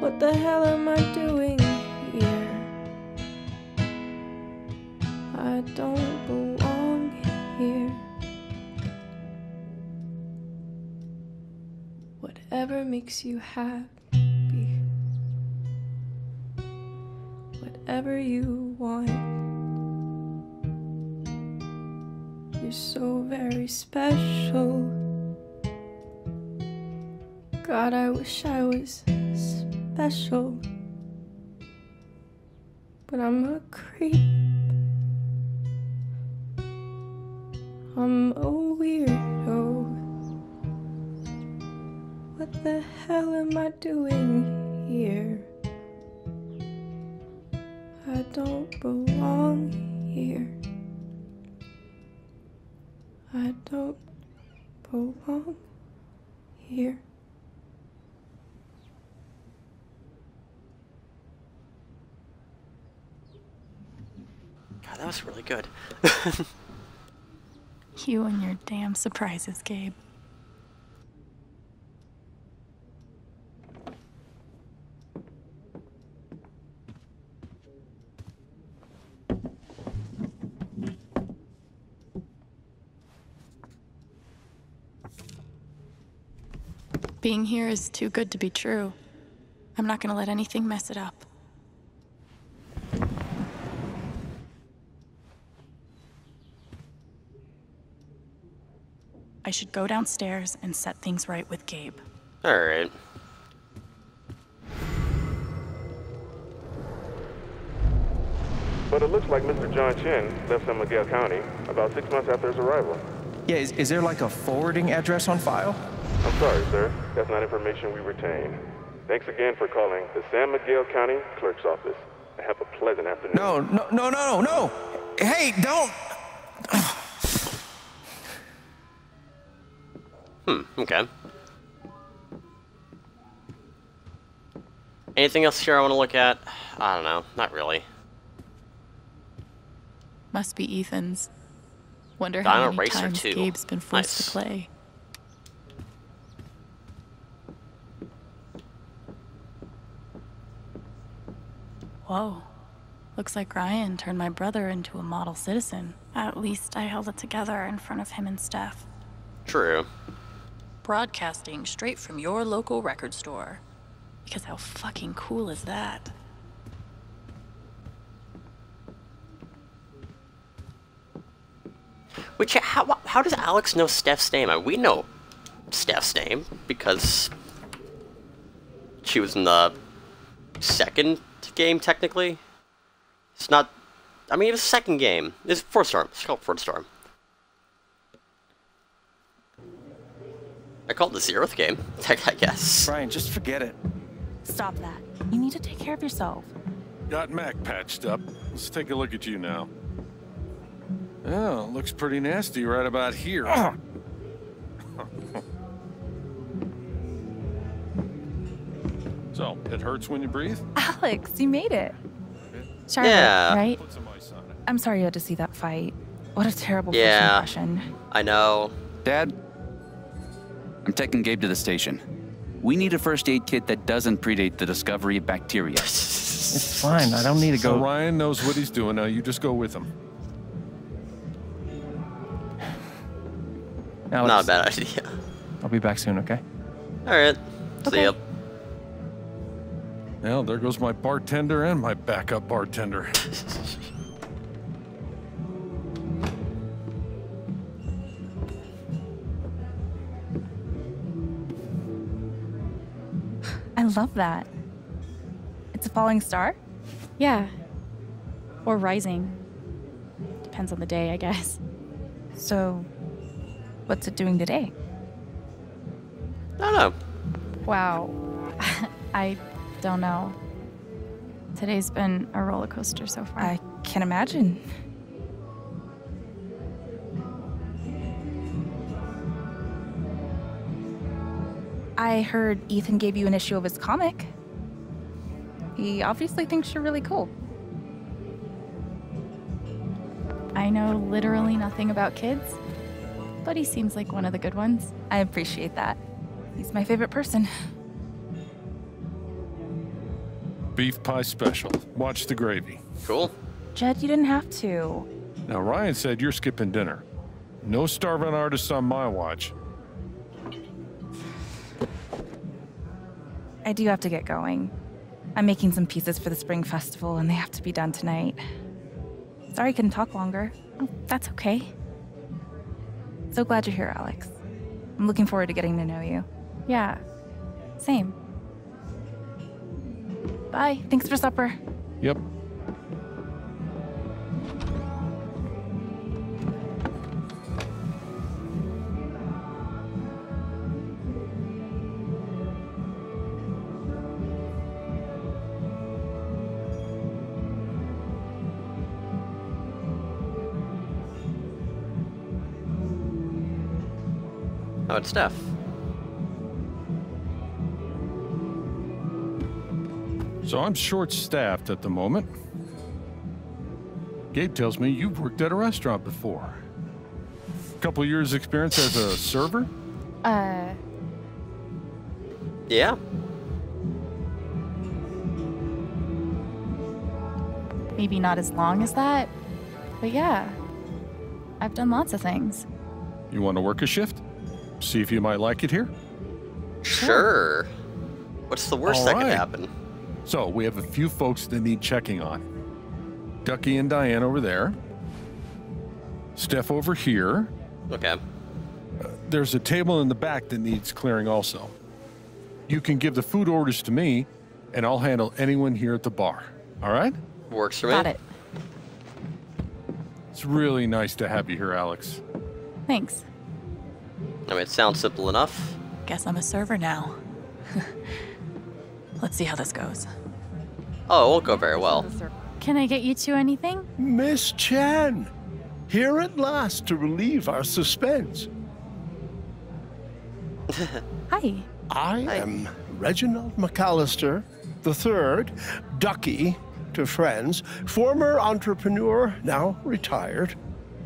What the hell am I doing here? I don't belong here. Whatever makes you happy, whatever whatever you want. You're so very special. God, I wish I was special, but I'm a creep. I'm a weirdo. What the hell am I doing here? I don't belong here. I don't belong here. God, that was really good. You and your damn surprises, Gabe. Being here is too good to be true. I'm not gonna let anything mess it up. I should go downstairs and set things right with Gabe. All right. But it looks like Mr. John Chen left San Miguel County about 6 months after his arrival. Yeah, is there like a forwarding address on file? I'm sorry, sir. That's not information we retain. Thanks again for calling the San Miguel County Clerk's Office. Have a pleasant afternoon. No. Hey, don't. Okay. Anything else here I want to look at? I don't know. Not really. Must be Ethan's. Wonder how many times Gabe's been forced to play. Whoa. Looks like Ryan turned my brother into a model citizen. At least I held it together in front of him and Steph. True. Broadcasting straight from your local record store. Because how fucking cool is that? Which, how does Alex know Steph's name? We know Steph's name because she was in the second game, technically. It's not, I mean, it was the second game. It's Fordstorm. It's called Fordstorm. I called the 0th game, I guess. Ryan, just forget it. Stop that. You need to take care of yourself. Got Mac patched up. Let's take a look at you now. Oh, looks pretty nasty right about here. So, it hurts when you breathe? Alex, you made it. Charlotte, yeah. Right? I'm sorry you had to see that fight. What a terrible first impression. I know. Dad? I'm taking Gabe to the station. We need a first aid kit that doesn't predate the discovery of bacteria. It's fine. I don't need to go. So Ryan knows what he's doing. Now you just go with him. Alex, not a bad idea. I'll be back soon, okay? All right. Okay. See ya. Well, there goes my bartender and my backup bartender. I love that. It's a falling star? Yeah. Or rising. Depends on the day, I guess. So, what's it doing today? I don't know. Wow. I don't know. Today's been a roller coaster so far. I can imagine. I heard Ethan gave you an issue of his comic. He obviously thinks you're really cool. I know literally nothing about kids, but he seems like one of the good ones. I appreciate that. He's my favorite person. Beef pie special. Watch the gravy. Cool. Jed, you didn't have to. Now, Ryan said you're skipping dinner. No starving artists on my watch. I do have to get going. I'm making some pieces for the spring festival and they have to be done tonight. Sorry I couldn't talk longer. Oh, that's okay. So glad you're here, Alex. I'm looking forward to getting to know you. Yeah, same. Bye, thanks for supper. Yep. Oh, it's Steph. So I'm short-staffed at the moment. Gabe tells me you've worked at a restaurant before. A couple years experience as a server? Yeah. Maybe not as long as that, but yeah. I've done lots of things. You want to work a shift? See if you might like it here? Sure. What's the worst that could happen? So we have a few folks that need checking on. Ducky and Diane over there. Steph over here. Okay. There's a table in the back that needs clearing also. You can give the food orders to me, and I'll handle anyone here at the bar. All right? Works for me. Got it. It's really nice to have you here, Alex. Thanks. I mean, it sounds simple enough. Guess I'm a server now. Let's see how this goes. Oh, it won't go very well. Can I get you two anything? Miss Chen, here at last to relieve our suspense. Hi. I am Reginald McAllister, the third, Ducky to friends, former entrepreneur, now retired.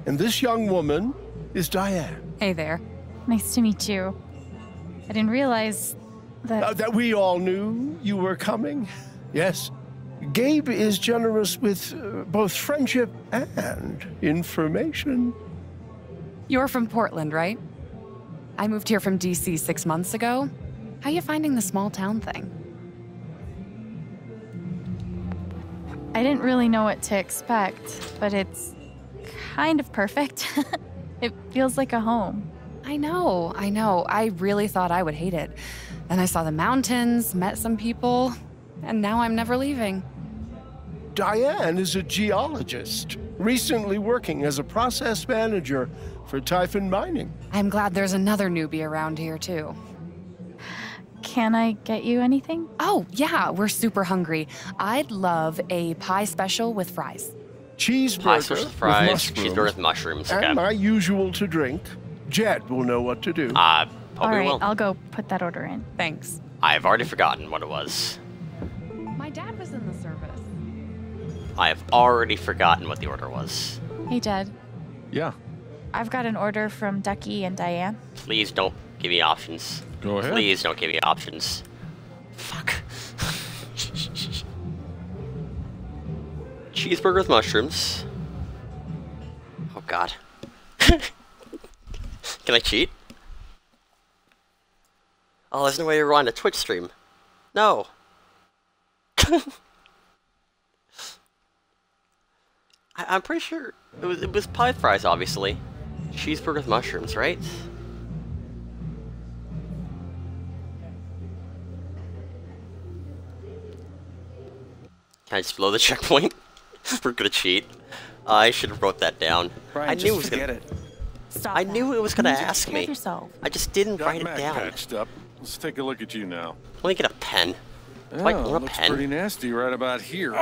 And this young woman is Diane. Hey there. Nice to meet you. I didn't realize that... that we all knew you were coming? Yes. Gabe is generous with both friendship and information. You're from Portland, right? I moved here from DC 6 months ago. How are you finding the small town thing? I didn't really know what to expect, but it's kind of perfect. It feels like a home. I know, I know. I really thought I would hate it. Then I saw the mountains, met some people, and now I'm never leaving. Diane is a geologist, recently working as a process manager for Typhon Mining. I'm glad there's another newbie around here, too. Can I get you anything? Oh, yeah, we're super hungry. I'd love a pie special with fries. Cheeseburger with mushrooms. And my usual to drink. Jed will know what to do. All right, I'll go put that order in. Thanks. I've already forgotten what it was. My dad was in the service. I have already forgotten what the order was. Hey, Jed. Yeah? I've got an order from Ducky and Diane. Please don't give me options. Go ahead. Please don't give me options. Fuck. Cheeseburger with mushrooms. Oh, God. Can I cheat? Oh, there's no way you're on a Twitch stream. No. I'm pretty sure it was pie fries, obviously. Cheeseburger with mushrooms, right? Can I just blow the checkpoint? We're gonna cheat. I should have wrote that down. Brian, I knew it was gonna... I knew it was going to ask me. I just didn't write it down. Patched up. Let's take a look at you now. Let me get a pen. Oh, like, looks pretty nasty right about here.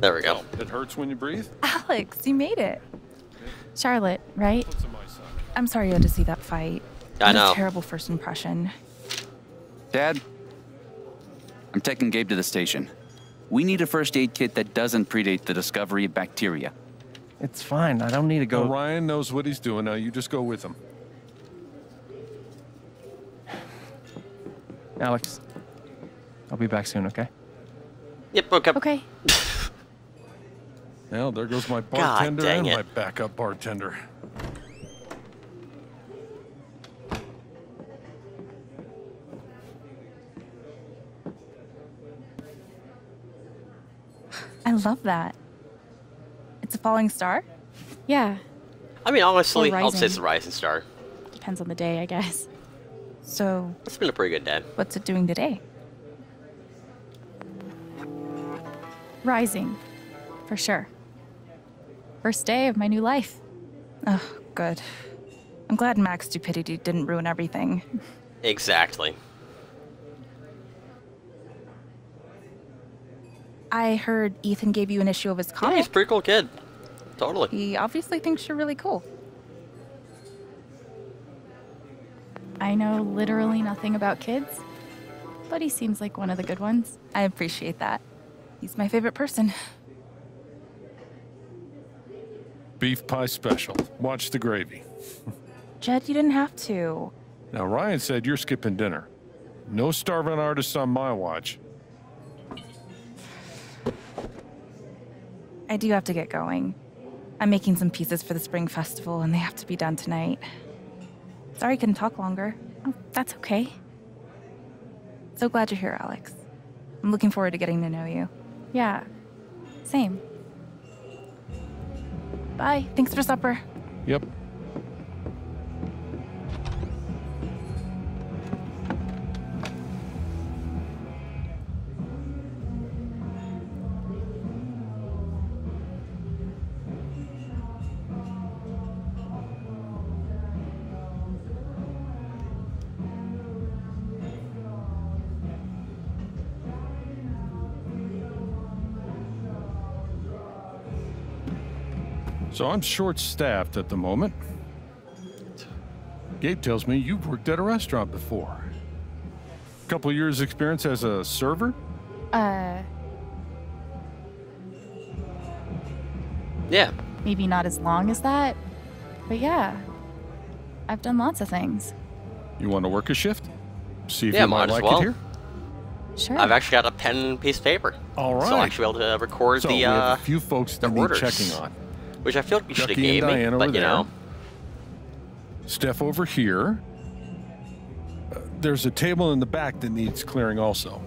There we go. It hurts when you breathe? Alex, you made it. Charlotte, right? I'm sorry you had to see that fight. I know. What a terrible first impression. Dad, I'm taking Gabe to the station. We need a first aid kit that doesn't predate the discovery of bacteria. It's fine. I don't need to go. Well, Ryan knows what he's doing. Now you just go with him. Alex, I'll be back soon, okay? Yep, okay. Okay. Well, there goes my bartender and my backup bartender. I love that. It's a falling star? Yeah. I mean, honestly, I'll say it's a rising star. Depends on the day, I guess. So... it's been a pretty good day. What's it doing today? Rising. For sure. First day of my new life. Oh, good. I'm glad Mac's stupidity didn't ruin everything. Exactly. I heard Ethan gave you an issue of his comic. Yeah, he's a pretty cool kid. Totally. He obviously thinks you're really cool. I know literally nothing about kids, but he seems like one of the good ones. I appreciate that. He's my favorite person. Beef pie special. Watch the gravy. Jed, you didn't have to. Now, Ryan said you're skipping dinner. No starving artists on my watch. I do have to get going. I'm making some pieces for the spring festival, and they have to be done tonight. Sorry I couldn't talk longer. Oh, that's okay. So glad you're here, Alex. I'm looking forward to getting to know you. Yeah, same. Bye. Thanks for supper. Yep. So I'm short-staffed at the moment. Gabe tells me you've worked at a restaurant before. A couple years experience as a server? Yeah. Maybe not as long as that, but yeah. I've done lots of things. You want to work a shift? See if you might like it here? Sure. I've actually got a pen and piece of paper. All right. So I'll actually be able to record the orders. So we have a few folks that we're checking on. Which I feel like you should have gave me, but you know. Steph over here. There's a table in the back that needs clearing also.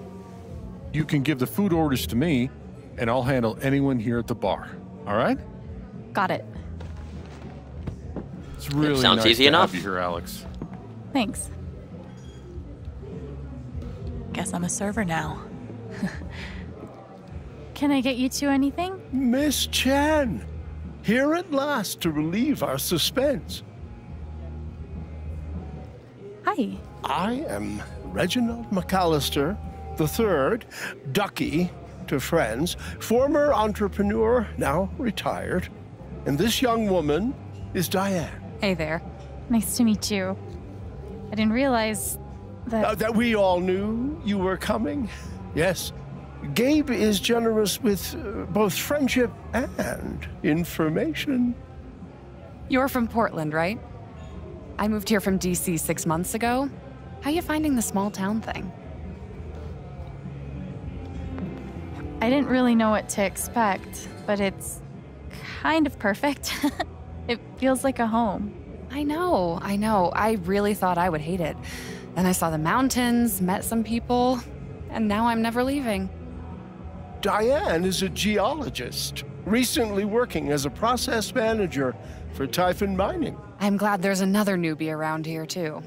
You can give the food orders to me, and I'll handle anyone here at the bar. All right? Got it. It's really sounds easy enough. Have you here, Alex. Thanks. Guess I'm a server now. Can I get you two anything? Miss Chen! Here at last to relieve our suspense. Hi. I am Reginald McAllister, the third, Ducky to friends, former entrepreneur, now retired. And this young woman is Diane. Hey there. Nice to meet you. I didn't realize that... that we all knew you were coming? Yes. Gabe is generous with both friendship and information. You're from Portland, right? I moved here from DC 6 months ago. How are you finding the small town thing? I didn't really know what to expect, but it's kind of perfect. It feels like a home. I know. I really thought I would hate it. Then I saw the mountains, met some people, and now I'm never leaving. Diane is a geologist, recently working as a process manager for Typhon Mining. I'm glad there's another newbie around here, too.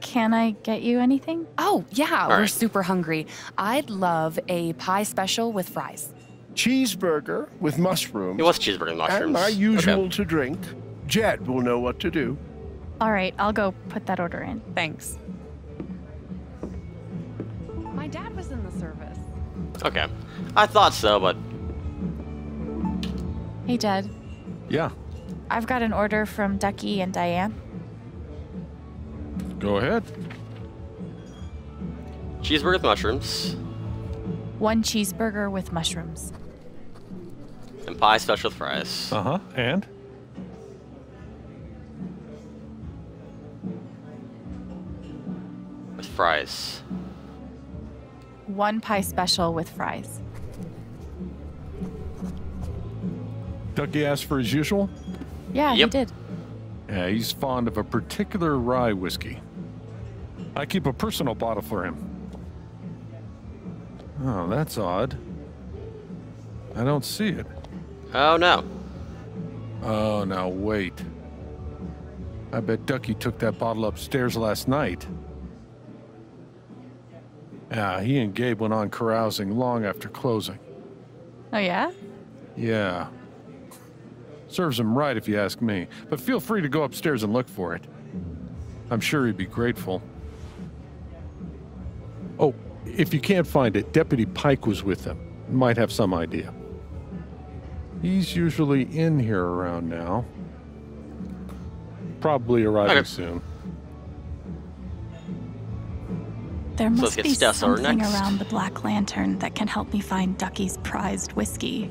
Can I get you anything? Oh, yeah, we're super hungry. I'd love a pie special with fries. Cheeseburger with mushrooms. It was cheeseburger with mushrooms. And my usual to drink. Jed will know what to do. All right, I'll go put that order in. Thanks. My dad was in the service. Okay. I thought so, but... Hey, Jed. Yeah? I've got an order from Ducky and Diane. Go ahead. Cheeseburger with mushrooms. One cheeseburger with mushrooms. And pie special with fries. Uh-huh. And? With fries. One pie special with fries. Ducky asked for his usual? Yeah, he did. Yeah, he's fond of a particular rye whiskey. I keep a personal bottle for him. Oh, that's odd. I don't see it. Oh, no. Oh, now wait. I bet Ducky took that bottle upstairs last night. Yeah, he and Gabe went on carousing long after closing. Oh, yeah? Yeah. Serves him right, if you ask me. But feel free to go upstairs and look for it. I'm sure he'd be grateful. Oh, if you can't find it, Deputy Pike was with them. Might have some idea. He's usually in here around now. Probably arriving soon. There must be something around the Black Lantern that can help me find Ducky's prized whiskey.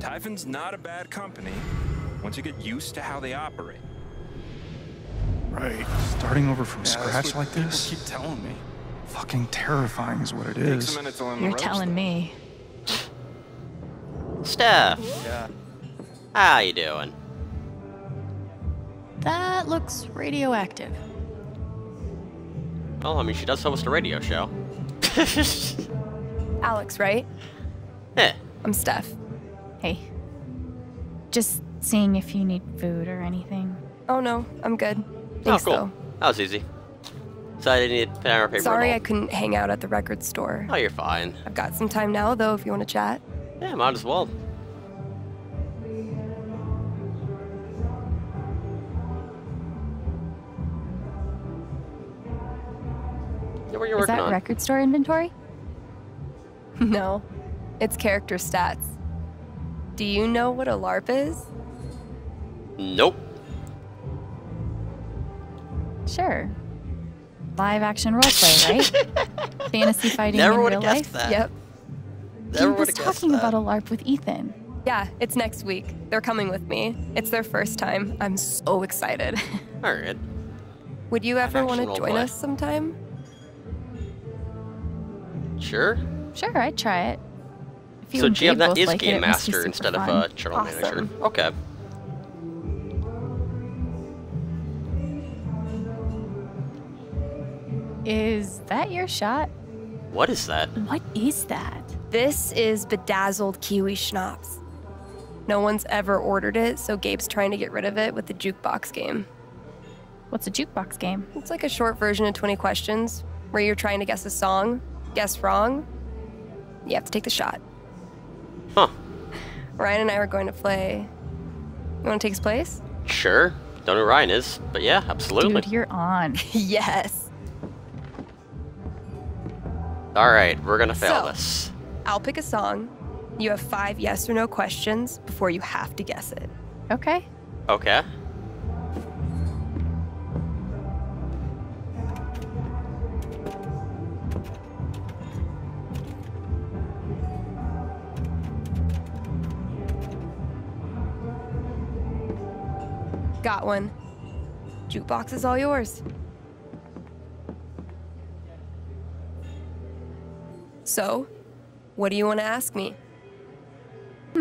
Typhon's not a bad company once you get used to how they operate. Right. Starting over from scratch like this? Keep telling me. Fucking terrifying is what it is. You're telling me. Steph. Yeah. How you doing? That looks radioactive. Well, I mean, she does host a radio show. Alex, right? Eh. I'm Steph. Hey. Just seeing if you need food or anything. Oh, no. I'm good. Thanks, oh, cool. Though. That was easy. So I didn't need pen or paper. Sorry I couldn't hang out at the record store. Oh, you're fine. I've got some time now, though, if you want to chat. Yeah, might as well. Yeah, what are you working on? Is that record store inventory? No. It's character stats. Do you know what a LARP is? Nope. Sure. Live action roleplay, right? Fantasy fighting Never in real life? That. Yep. Never was talking about a LARP with Ethan. Yeah, it's next week. They're coming with me. It's their first time. I'm so excited. All right. Would you ever want to join us sometime? Sure. Sure, I'd try it. So GM, that is Game Master instead of General Manager. Okay. Is that your shot? What is that? What is that? This is bedazzled kiwi schnapps. No one's ever ordered it, so Gabe's trying to get rid of it with the jukebox game. What's a jukebox game? It's like a short version of 20 questions where you're trying to guess a song. Guess wrong, you have to take the shot. Huh. Ryan and I were going to play. You want to take his place? Sure. Don't know who Ryan is, but yeah, absolutely. Dude, you're on. Yes. Alright, we're gonna fail this. I'll pick a song. You have 5 yes or no questions before you have to guess it. Okay. Okay. Got one. Jukebox is all yours. So, what do you want to ask me? I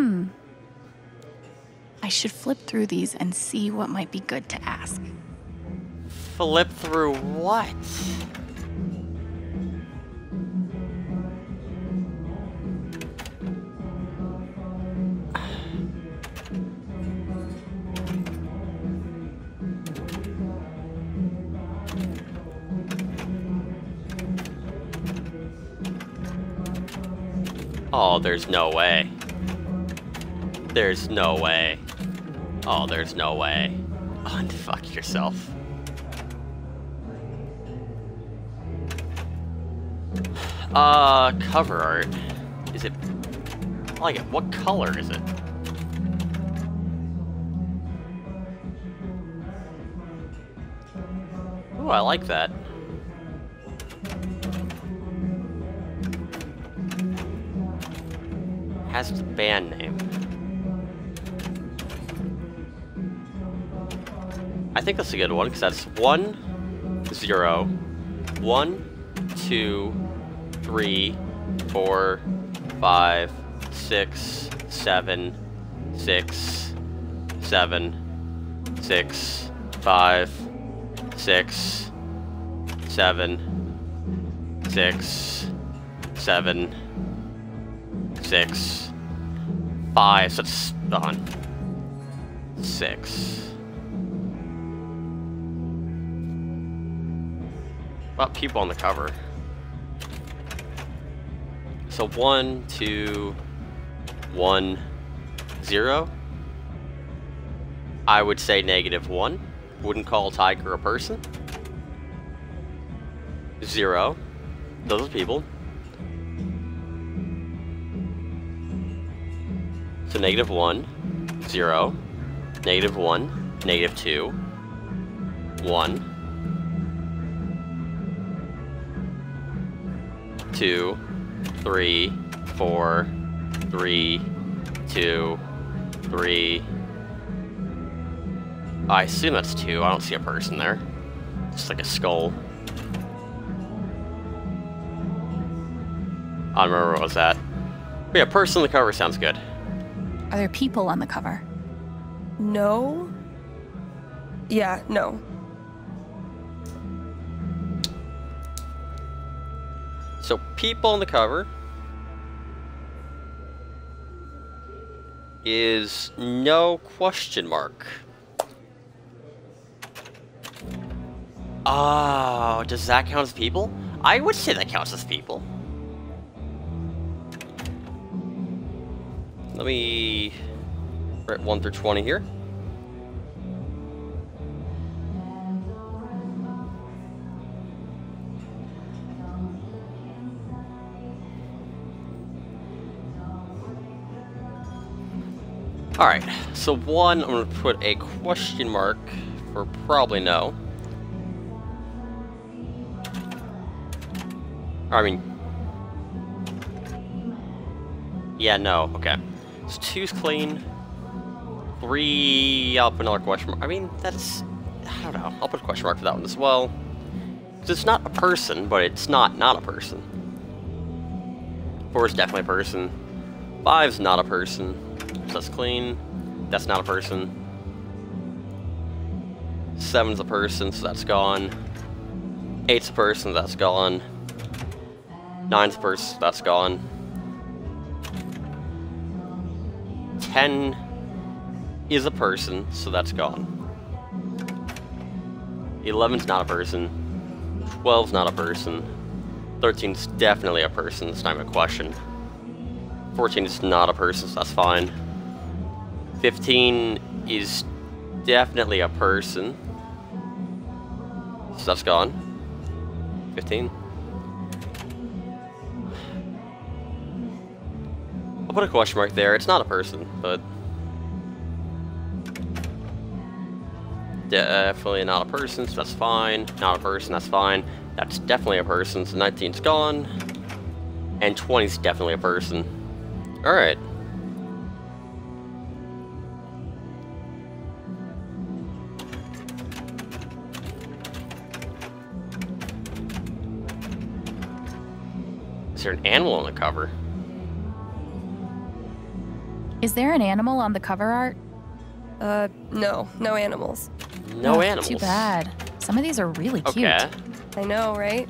should flip through these and see what might be good to ask. Flip through what? Oh, there's no way. There's no way. Oh, there's no way. Unfuck yourself. Cover art. Is it... I like it. What color is it? Ooh, I like that. Has the band name. I think that's a good one because that's 1, 0, six, five, so that's on six. About people on the cover. So 1, 2, 1, 0. I would say -1. Wouldn't call Tiger a person. 0. Those are people. So -1, 0, -1, 0, -1, -2, 1, 2, 3, 4, 3, 2, 3. I assume that's 2. I don't see a person there. It's like a skull. I don't remember what was that. But yeah, person on the cover sounds good. Are there people on the cover? No. Yeah, no. So people on the cover is no question mark. Oh, does that count as people? I would say that counts as people. Let me write 1 through 20 here. Alright, so 1, I'm going to put a question mark for probably no. I mean... yeah, no, okay. So 2's clean. 3, I'll put another question mark. I mean, that's... I don't know, I'll put a question mark for that one as well. Because it's not a person, but it's not a person. 4 is definitely a person. 5's not a person. So that's clean. That's not a person. 7's a person, so that's gone. 8's a person, that's gone. 9's a person, that's gone. 10 is a person, so that's gone. 11's not a person. 12's not a person. 13's definitely a person, it's not even a question. 14 is not a person, so that's fine. 15 is definitely a person, so that's gone. 15. I'll put a question mark there. It's not a person, but definitely not a person, so that's fine. Not a person, that's fine. That's definitely a person, so 19's gone. And 20's definitely a person. Alright. Is there an animal on the cover? Is there an animal on the cover art? No animals. No animals. Too bad. Some of these are really cute. Okay. I know, right?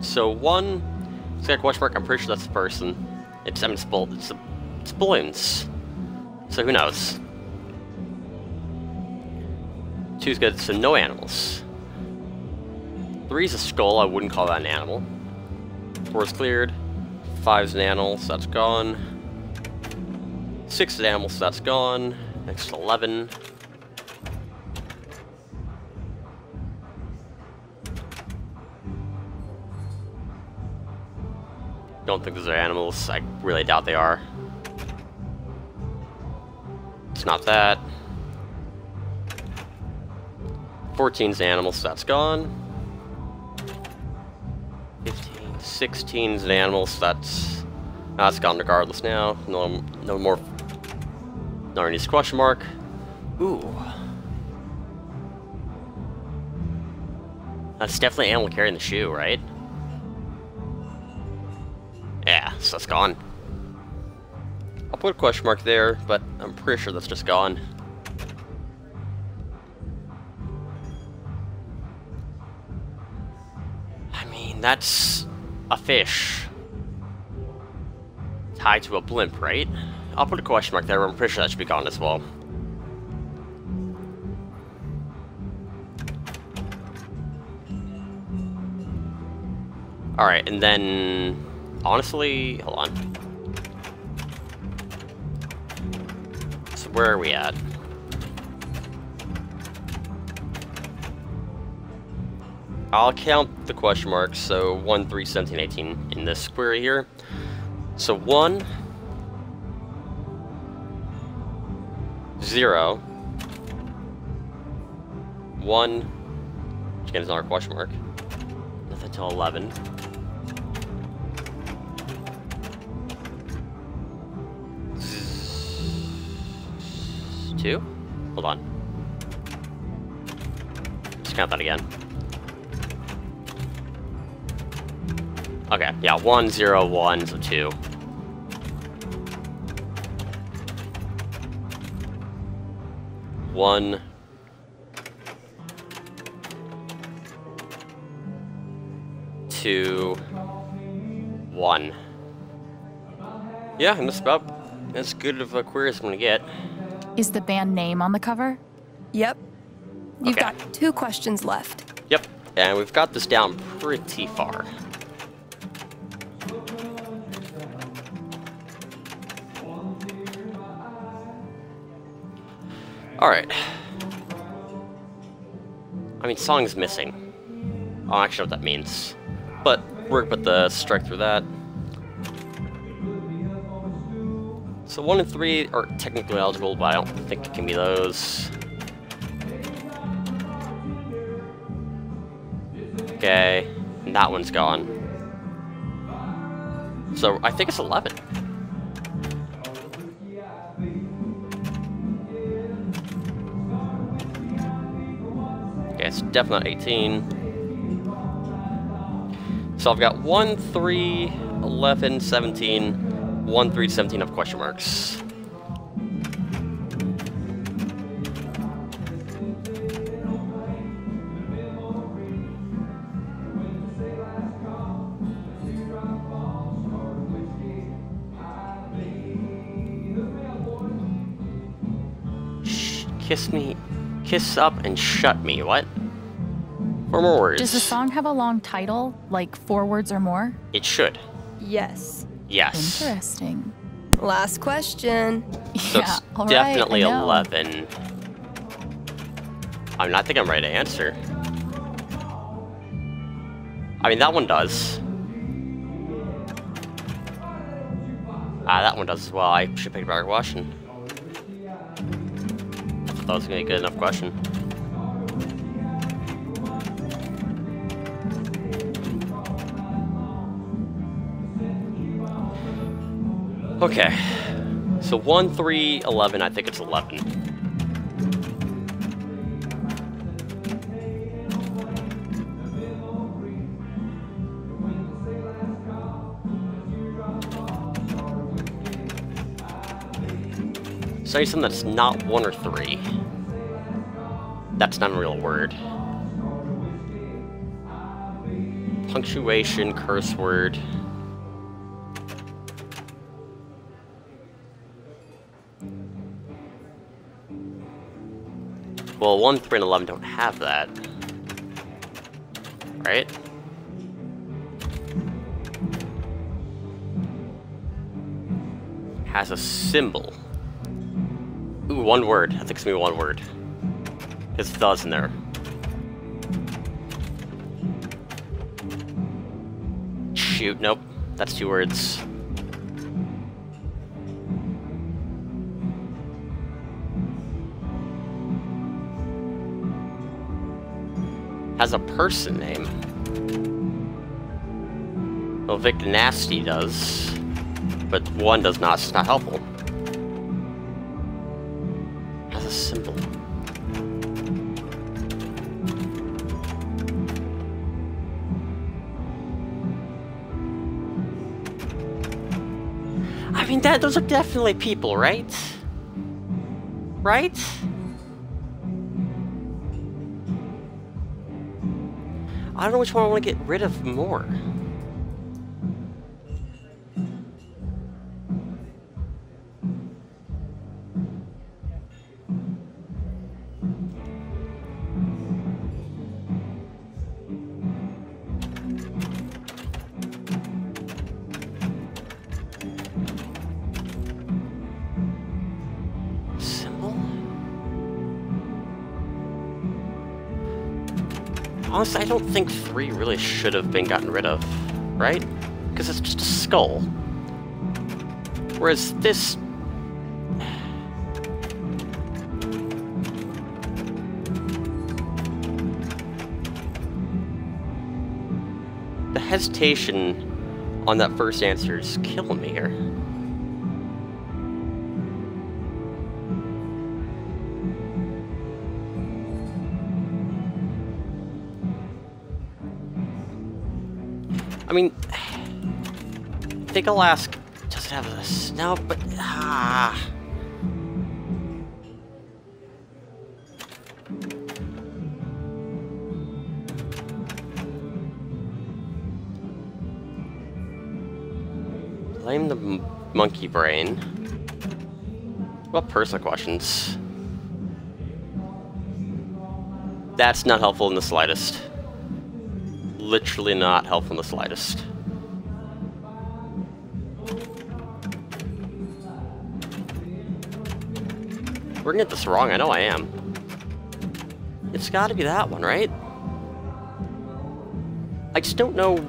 So 1, it's got a question mark. I'm pretty sure that's the person. It's, I mean, it's balloons. So who knows? 2's good. So no animals. 3's a skull. I wouldn't call that an animal. 4's cleared. 5's an animal, so that's gone. 6's an animal, so that's gone. Next is 11. I don't think those are animals. I really doubt they are. It's not that. 14's an animal, so that's gone. 15, 16's an animal, so that's gone regardless now. No more. No needs question mark. Ooh. That's definitely an animal carrying the shoe, right? Yeah, so that's gone. I'll put a question mark there, but I'm pretty sure that's just gone. I mean, that's a fish tied to a blimp, right? I'll put a question mark there. I'm pretty sure that should be gone as well. Alright, and then... honestly... hold on. So where are we at? I'll count the question marks, so 1, 3, 17, 18 in this square here. So 1... 0... 1... which again is another question mark. Nothing till 11. 2? Hold on. Just count that again. Okay, yeah, 1, 0, 1, so 2. One. 2, 1. Yeah, and that's about as good of a query as I'm gonna get. Is the band name on the cover? Yep. You've got 2 questions left. Yep, and we've got this down pretty far. Alright. I mean, song's missing. I'm not sure what that means. But we're gonna put the strike through that. So 1 and 3 are technically eligible, but I don't think it can be those. Okay, and that one's gone. So I think it's 11. Okay, it's definitely not 18. So I've got 1, 3, 11, 17, 1, 3, 17 of question marks. Kiss me, kiss up and shut me, what? Or more words. Does the song have a long title, like 4 words or more? It should. Yes. Yes. Interesting. Last question. So yeah, it's all definitely right, 11. I mean, I think I'm ready to answer. I mean, that one does. Ah, that one does as well. I should pick a better question. I thought it was going to be a good enough question. Okay, so 1, 3, 11, I think it's 11. So I need something that's not 1 or 3. That's not a real word. Punctuation, curse word. Well, 1, 3, and 11 don't have that, right? Has a symbol. Ooh, 1 word. I think it's gonna be 1 word. It's does in there. Shoot, nope. That's 2 words. Has a person name. Well, Vic Nasty does, but 1 does not. It's not helpful. Has a symbol. I mean, that those are definitely people, right? Right? I don't know which one I want to get rid of more. honestly, I don't think 3 really should have been gotten rid of, right? Because it's just a skull. Whereas this... the hesitation on that first answer is killing me here. I mean, I think I'll ask, does it have a snout? But, blame the monkey brain. What personal questions? That's not helpful in the slightest. Literally not helpful in the slightest. We're gonna get this wrong, I know I am. It's gotta be that one, right? I just don't know...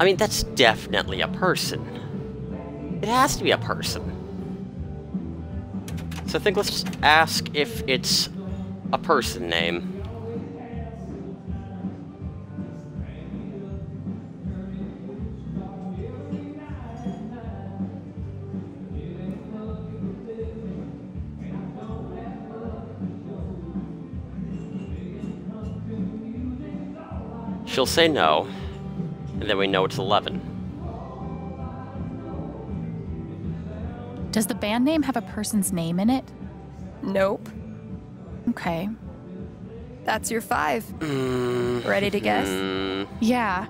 I mean, that's definitely a person. It has to be a person. So I think let's just ask if it's a person name. She'll say no. And then we know it's 11. Does the band name have a person's name in it? Nope. Okay. That's your 5. Ready to guess? Yeah.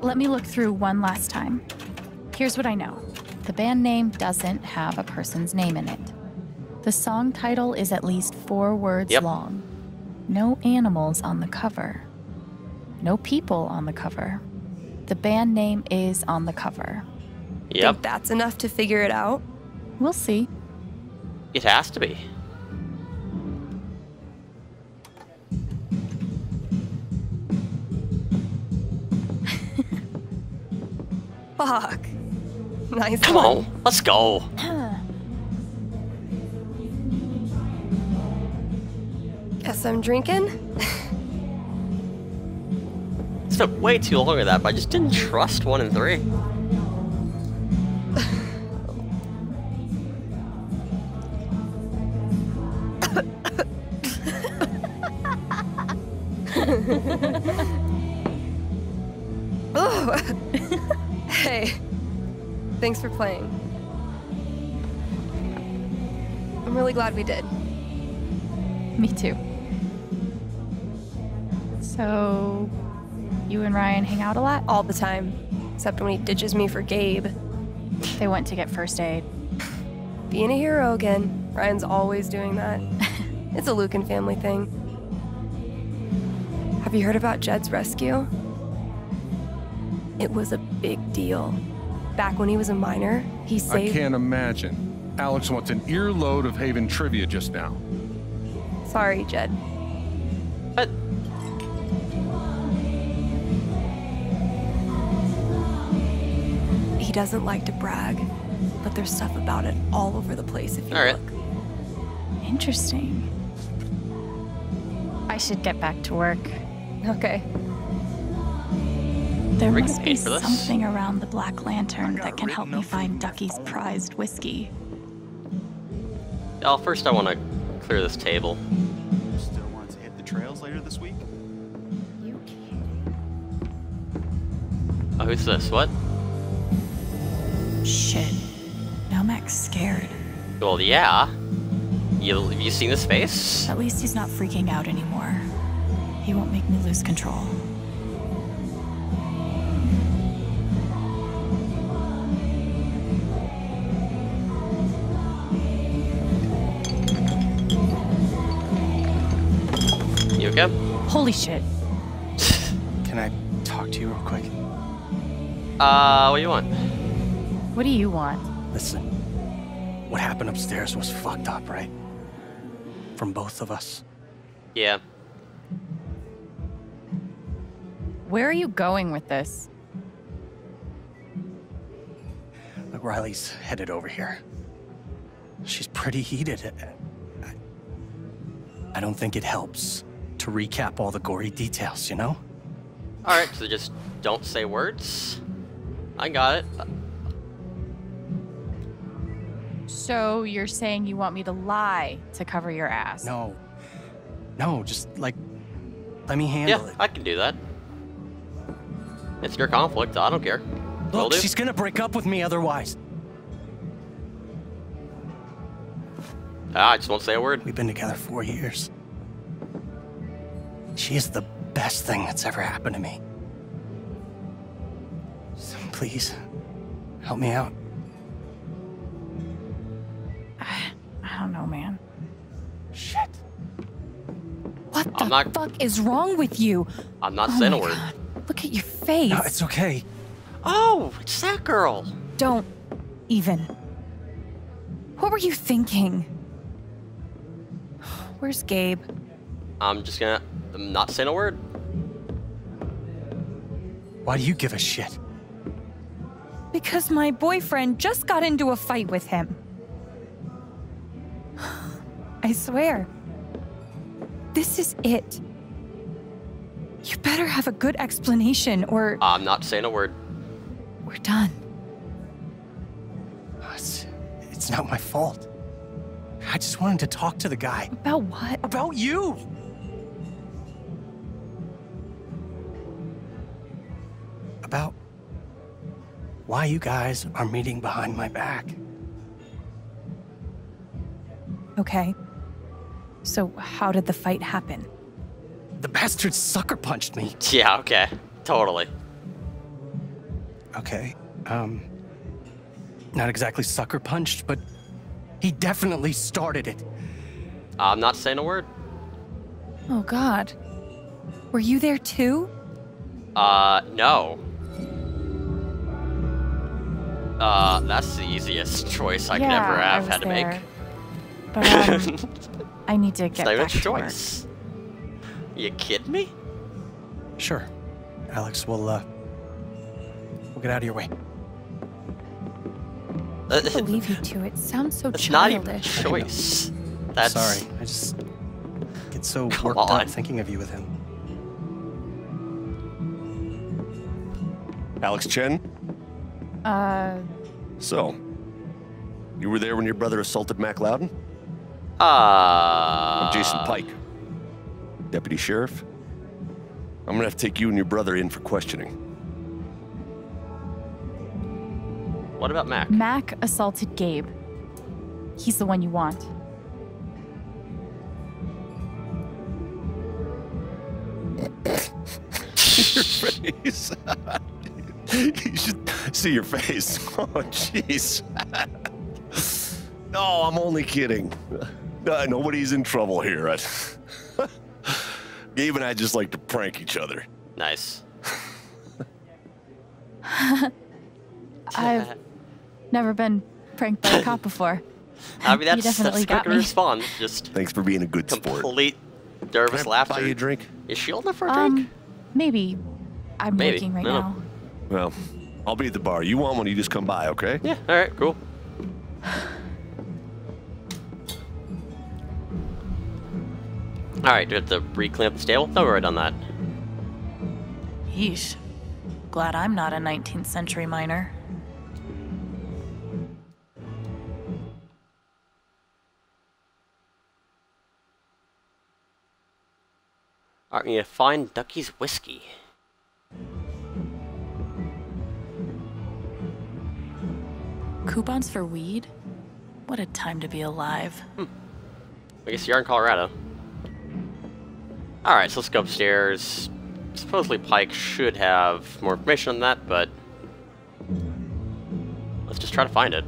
Let me look through one last time. Here's what I know. The band name doesn't have a person's name in it. The song title is at least 4 words long. No animals on the cover. No people on the cover. The band name is on the cover. Yep. Think that's enough to figure it out? We'll see. It has to be. Fuck. Nice. Come on, let's go. Guess I'm drinking? Took way too long of that, but I just didn't trust 1 and 3. Oh. Hey, thanks for playing. I'm really glad we did. Me too. So... you and Ryan hang out a lot? All the time. Except when he ditches me for Gabe. They went to get first aid. Being a hero again. Ryan's always doing that. It's a Luke and family thing. Have you heard about Jed's rescue? It was a big deal. Back when he was a minor, he saved... I can't imagine. Alex wants an earload of Haven trivia just now. Sorry, Jed. But... he doesn't like to brag, but there's stuff about it all over the place if you look. Interesting. I should get back to work. Okay. There must be something around the Black Lantern that can help me find Ducky's prized whiskey. Oh, first I want to clear this table. Still want to hit the trails later this week? You kidding? Oh, who's this? What? Shit. Now Mac's scared. Well, yeah. You seen his face? At least he's not freaking out anymore. He won't make me lose control. You okay? Holy shit. Can I talk to you real quick? What do you want? What do you want? Listen, what happened upstairs was fucked up, right? From both of us. Yeah. Where are you going with this? Look, Riley's headed over here. She's pretty heated. I don't think it helps to recap all the gory details, you know? Alright, so just don't say words. I got it. So you're saying you want me to lie to cover your ass? No. No, just like, let me handle it. Yeah, I can do that. It's your conflict, I don't care. Look, she's gonna break up with me otherwise. I just won't say a word. We've been together 4 years. She is the best thing that's ever happened to me. So please, help me out. I don't know, man. Shit. What the fuck is wrong with you? I'm not saying a word. God. Look at your face. No, it's okay. Oh, it's that girl. Don't even. What were you thinking? Where's Gabe? I'm not saying a word. Why do you give a shit? Because my boyfriend just got into a fight with him. I swear. This is it. You better have a good explanation or... I'm not saying a word. We're done. It's not my fault. I just wanted to talk to the guy. About what? About you! About why you guys are meeting behind my back. Okay. So how did the fight happen? The bastard sucker punched me. Yeah, okay. Totally. Okay. Not exactly sucker punched, but he definitely started it. I'm not saying a word. Oh, God. Were you there too? No. That's the easiest choice I could ever have had to make. But, I need to get back to work. You kidding me? Sure. Alex, we'll get out of your way. I can't believe you two. It sounds so childish. Not even a choice. That's... Sorry, I just get so worked up thinking of you with him. Alex Chen? So, you were there when your brother assaulted Mac Loudon? I'm Jason Pike. Deputy Sheriff, I'm gonna have to take you and your brother in for questioning. What about Mac? Mac assaulted Gabe. He's the one you want. Your face. You should see your face. Oh, jeez. No, I'm only kidding. Nobody's in trouble here. Gabe and I just like to prank each other. Nice. I've never been pranked by a cop before. I mean, that's quick to respond. Just thanks for being a good sport. Complete nervous laughter. Buy you a drink? Is she old enough for a drink? Maybe. I'm working right now. Well, I'll be at the bar. You want one? You just come by, okay? Yeah. All right. Cool. Alright, do we have to reclamp the stable? No, we've already done that. Yeesh. Glad I'm not a 19th century miner. Alright, we need to find Ducky's whiskey. Coupons for weed? What a time to be alive. I guess you're in Colorado. Alright, so let's go upstairs. Supposedly Pike should have more information on that, but let's just try to find it.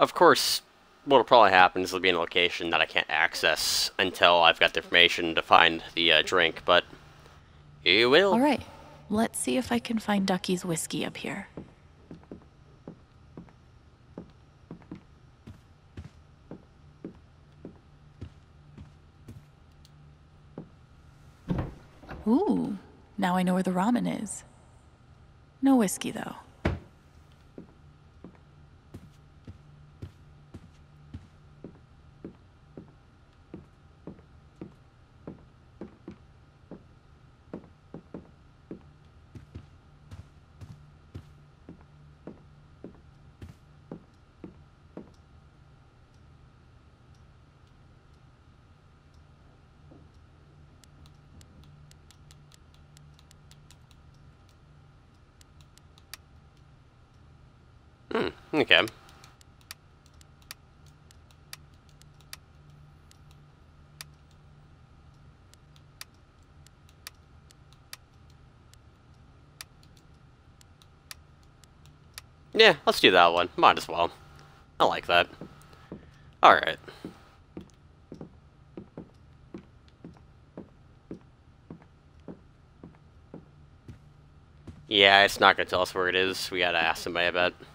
Of course, what'll probably happen is there'll be a location that I can't access until I've got the information to find the drink, but you will. All right, let's see if I can find Ducky's whiskey up here. Ooh, now I know where the ramen is. No whiskey, though. Okay. Yeah, let's do that one. Might as well. I like that. Alright. Yeah, it's not gonna tell us where it is. We gotta ask somebody about it.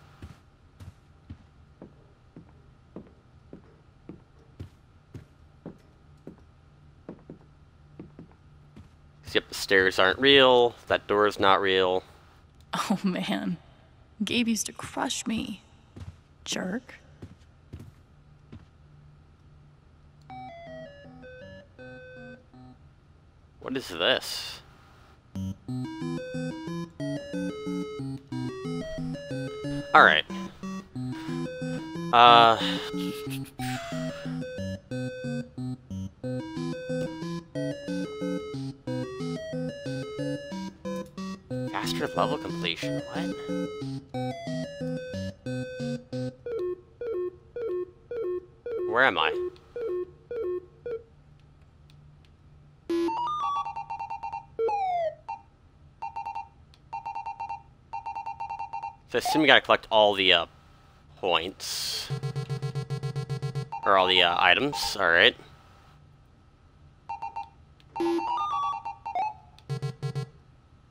Yep, the stairs aren't real, that door is not real. Oh man, Gabe used to crush me. Jerk. What is this? Alright. Master level completion, what? Where am I? So I assume we gotta collect all the, points. Or all the, items, alright.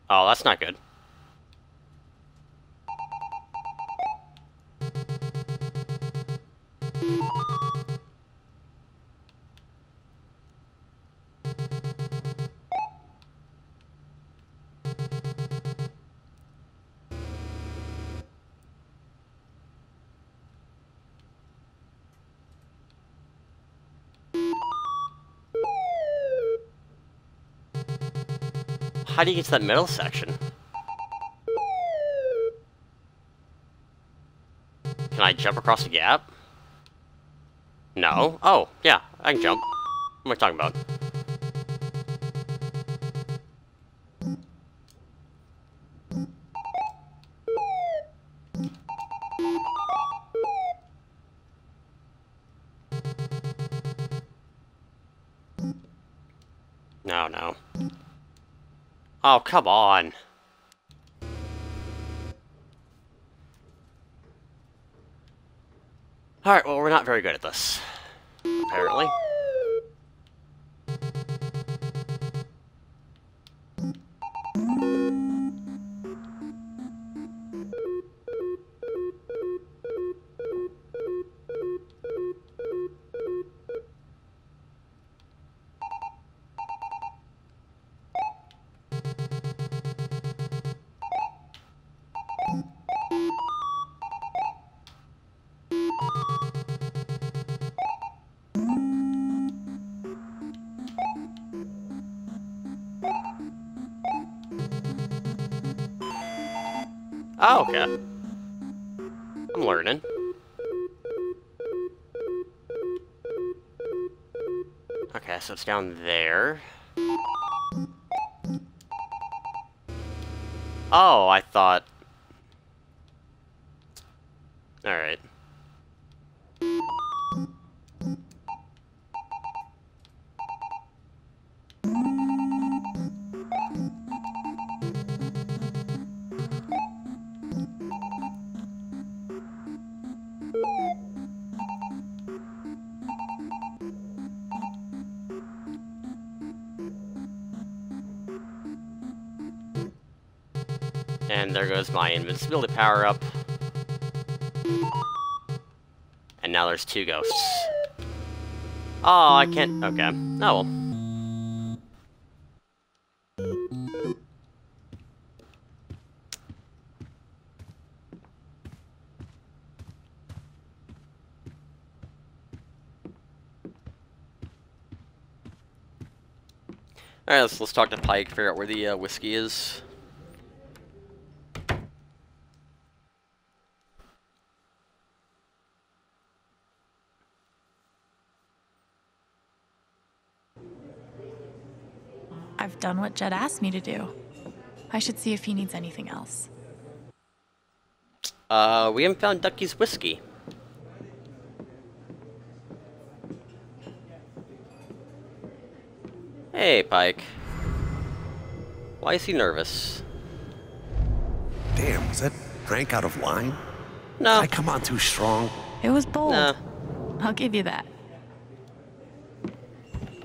Oh, that's not good. How do you get to that middle section? Can I jump across the gap? No? Oh, yeah, I can jump. What am I talking about? No, no. Oh, come on. Alright, well, we're not very good at this. Apparently. Oh, okay. I'm learning. Okay, so it's down there. Oh, I thought... Alright. And there goes my invincibility power up. And now there's two ghosts. Oh, I can't... Okay. Oh, well. Alright, let's talk to Pike, figure out where the whiskey is. I've done what Jed asked me to do. I should see if he needs anything else. We haven't found Ducky's whiskey. Hey, Pike. Why is he nervous? Damn, was that drank out of wine? No. Did I come on too strong? It was bold. No. I'll give you that.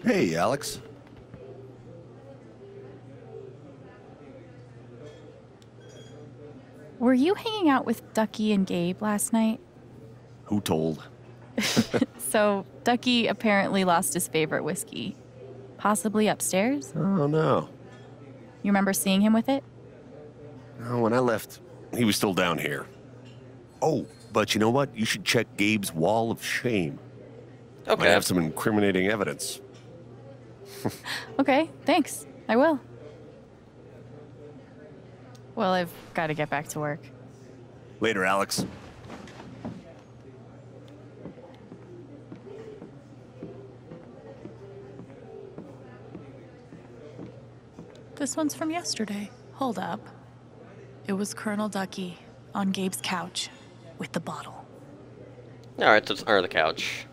Hey, Alex. Were you hanging out with Ducky and Gabe last night? Who told? So, Ducky apparently lost his favorite whiskey. Possibly upstairs? Oh, no. You remember seeing him with it? No, when I left, he was still down here. Oh, but you know what? You should check Gabe's wall of shame. Okay. Might have some incriminating evidence. Okay, thanks. I will. Well, I've got to get back to work. Later, Alex. This one's from yesterday. Hold up. It was Colonel Ducky on Gabe's couch with the bottle. Alright, so it's under the couch.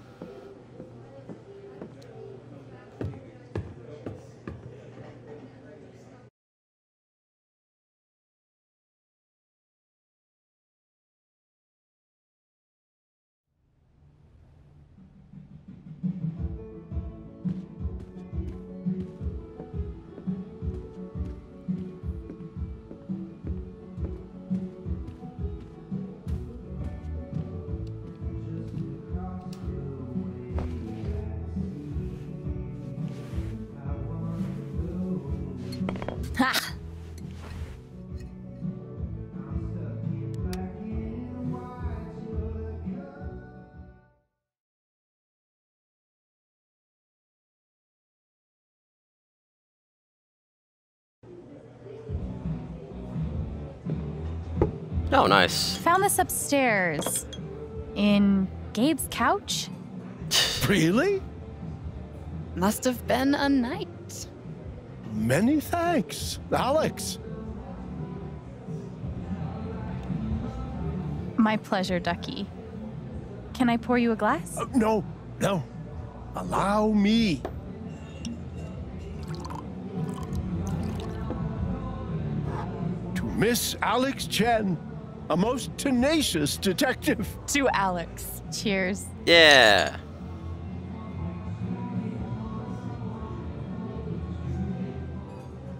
Oh, nice. Found this upstairs. In Gabe's couch? Really? Must have been a night. Many thanks, Alex. My pleasure, Ducky. Can I pour you a glass? No, no. Allow me. To Miss Alex Chen. A most tenacious detective. To Alex. Cheers. Yeah.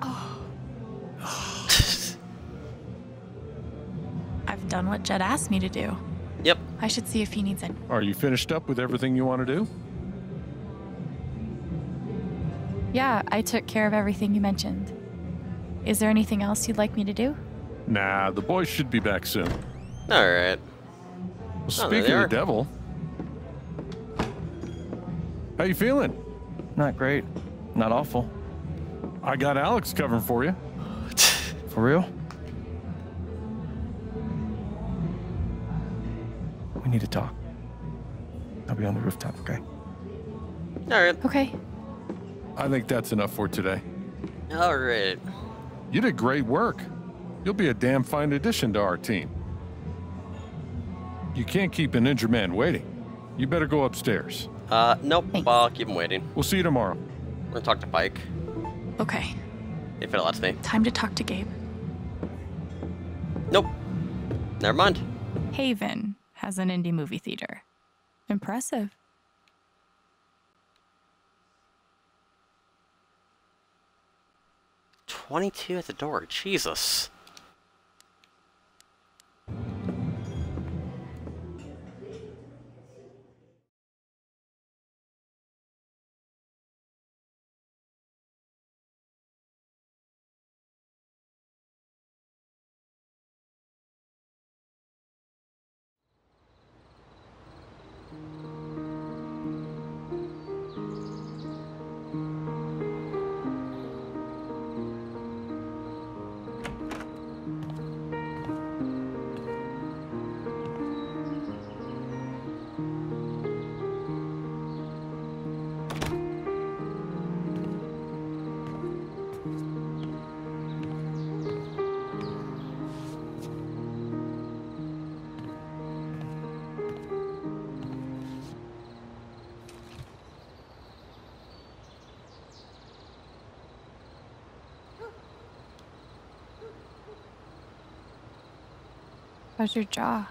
Oh. I've done what Jed asked me to do. Yep. I should see if he needs it. Are you finished up with everything you want to do? Yeah, I took care of everything you mentioned. Is there anything else you'd like me to do? Nah, the boys should be back soon. Alright. Well, speaking of the devil... How you feeling? Not great. Not awful. I got Alex covering for you. For real? We need to talk. I'll be on the rooftop, okay? Alright. Okay. I think that's enough for today. Alright. You did great work. You'll be a damn fine addition to our team. You can't keep an injured man waiting. You better go upstairs. Nope. Thanks. I'll keep him waiting. We'll see you tomorrow. We're gonna talk to Pike. Okay. If it lets me. Time to talk to Gabe. Nope. Never mind. Haven has an indie movie theater. Impressive. $22 at the door. Jesus. How's your jaw?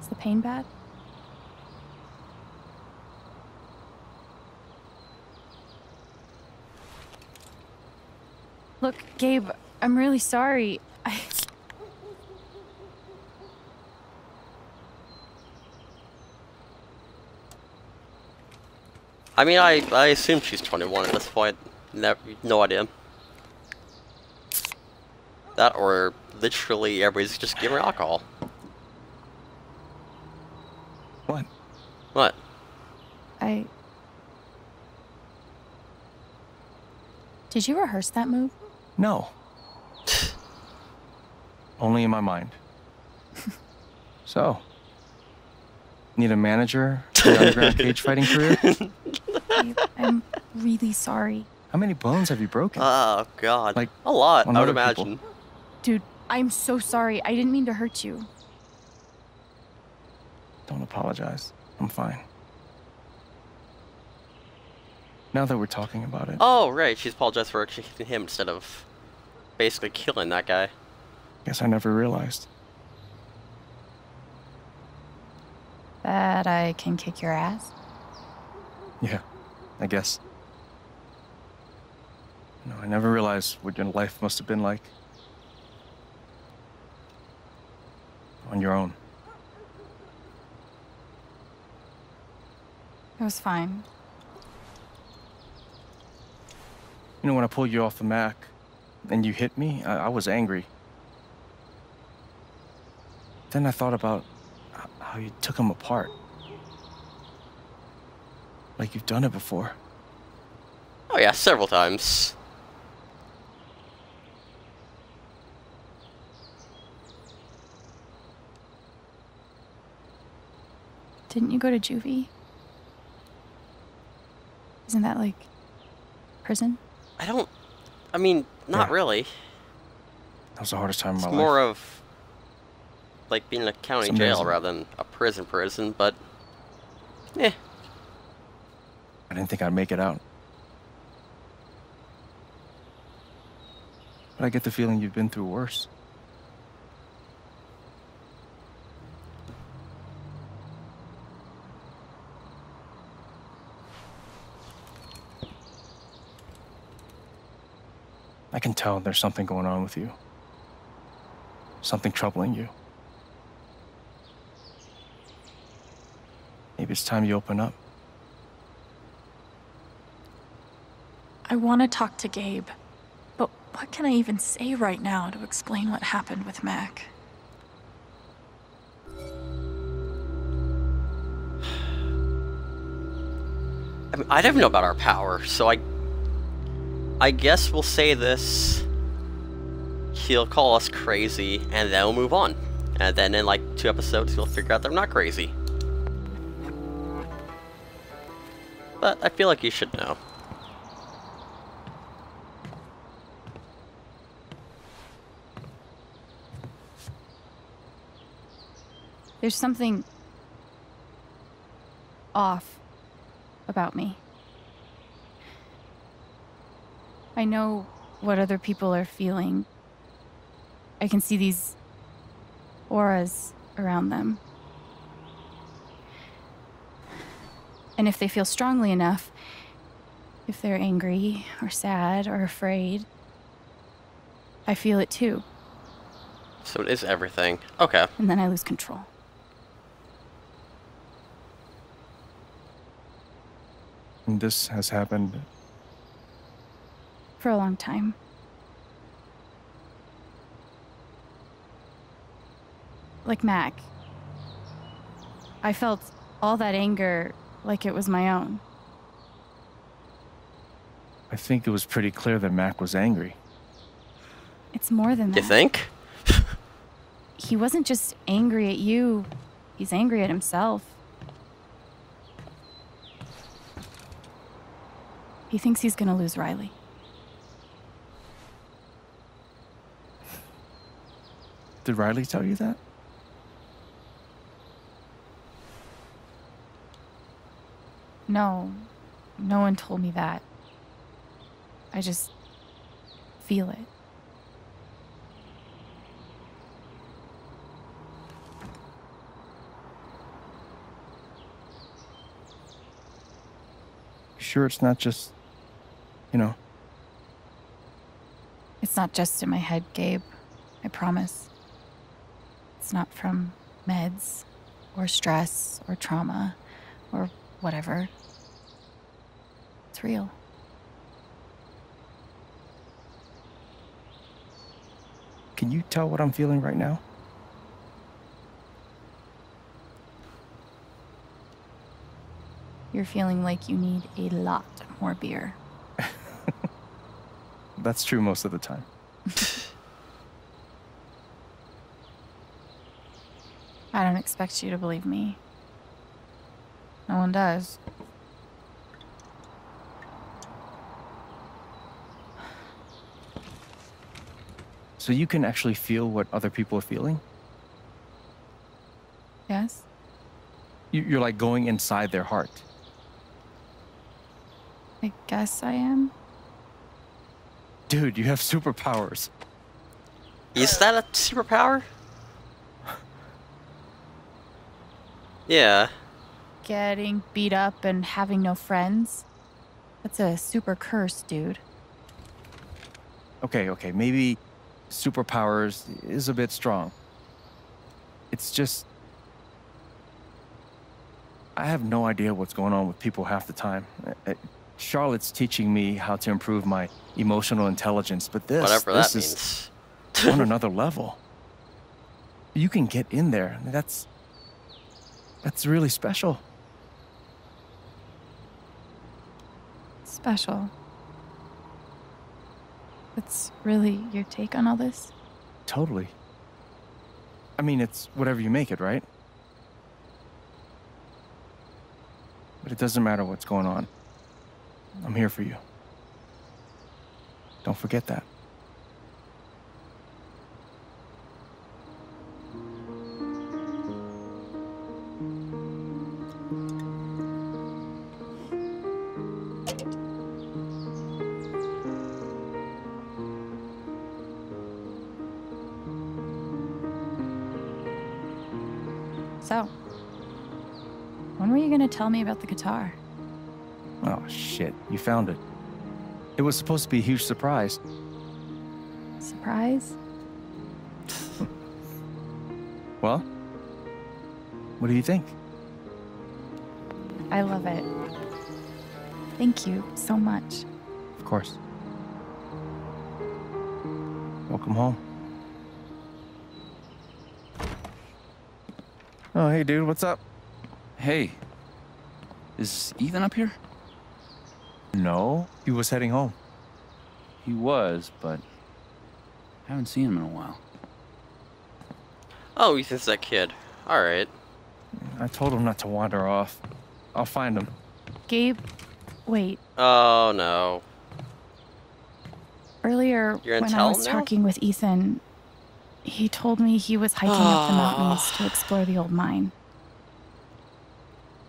Is the pain bad? Look, Gabe, I'm really sorry. I mean, I assume she's 21 at this point. No idea. That or literally everybody's just giving her alcohol. What? What? Did you rehearse that move? No. Only in my mind. So, need a manager for your underground cage fighting career? I'm really sorry. How many bones have you broken? Oh, God. Like, a lot, I would imagine. People. Dude, I'm so sorry. I didn't mean to hurt you. Don't apologize. I'm fine. Now that we're talking about it. Oh, right. She's apologized for him instead of basically killing that guy. Guess I never realized. That I can kick your ass? Yeah, I guess. No, I never realized what your life must have been like. On your own. It was fine. You know, when I pulled you off the Mac and you hit me, I was angry. Then I thought about how you took him apart. Like you've done it before. Oh yeah, several times. Didn't you go to juvie? Isn't that like prison? I mean, not really. That was the hardest time of my life. It's more of like being in a county jail rather than a prison, but eh. I didn't think I'd make it out. But I get the feeling you've been through worse. I can tell there's something going on with you. Something troubling you. Maybe it's time you open up. I want to talk to Gabe, but what can I even say right now to explain what happened with Mac? I mean, I don't know about our power, so I guess we'll say this, he'll call us crazy, and then we'll move on. And then in like 2 episodes, he'll figure out that I'm not crazy. But I feel like you should know. There's something off about me. I know what other people are feeling. I can see these auras around them. And if they feel strongly enough, if they're angry or sad or afraid, I feel it too. So it is everything. Okay. And then I lose control. And this has happened for a long time. Like Mac. I felt all that anger like it was my own. I think it was pretty clear that Mac was angry. It's more than that. You think? He wasn't just angry at you. He's angry at himself. He thinks he's gonna lose Riley. Did Riley tell you that? No. No one told me that. I just feel it. Sure, it's not just, you know. It's not just in my head, Gabe. I promise. It's not from meds, or stress, or trauma, or whatever. It's real. Can you tell what I'm feeling right now? You're feeling like you need a lot more beer. That's true most of the time. I don't expect you to believe me. No one does. So you can actually feel what other people are feeling? Yes. You're like going inside their heart. I guess I am. Dude, you have superpowers. Is that a superpower? Yeah. Getting beat up and having no friends? That's a super curse, dude. Okay, maybe superpowers is a bit strong. It's just... I have no idea what's going on with people half the time. Charlotte's teaching me how to improve my emotional intelligence, but this is on another level. You can get in there. That's really special. Special. That's really your take on all this? Totally. I mean, it's whatever you make it, right? But it doesn't matter what's going on. I'm here for you. Don't forget that. So, when were you gonna tell me about the guitar? Oh, shit. You found it. It was supposed to be a huge surprise. Surprise? Well? What do you think? I love it. Thank you so much. Of course. Welcome home. Oh, hey, dude. What's up? Hey. Is Ethan up here? No, he was heading home. He was, but I haven't seen him in a while. Oh, Ethan's that kid. All right. I told him not to wander off. I'll find him. Gabe, wait. Oh, no. Earlier, when I was talking with Ethan, he told me he was hiking up the mountains to explore the old mine.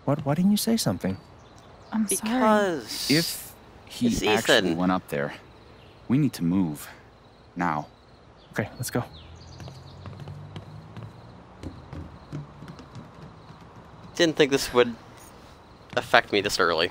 What? Why didn't you say something? I'm sorry. If he actually went up there, we need to move. Now. Okay, let's go. Didn't think this would affect me this early.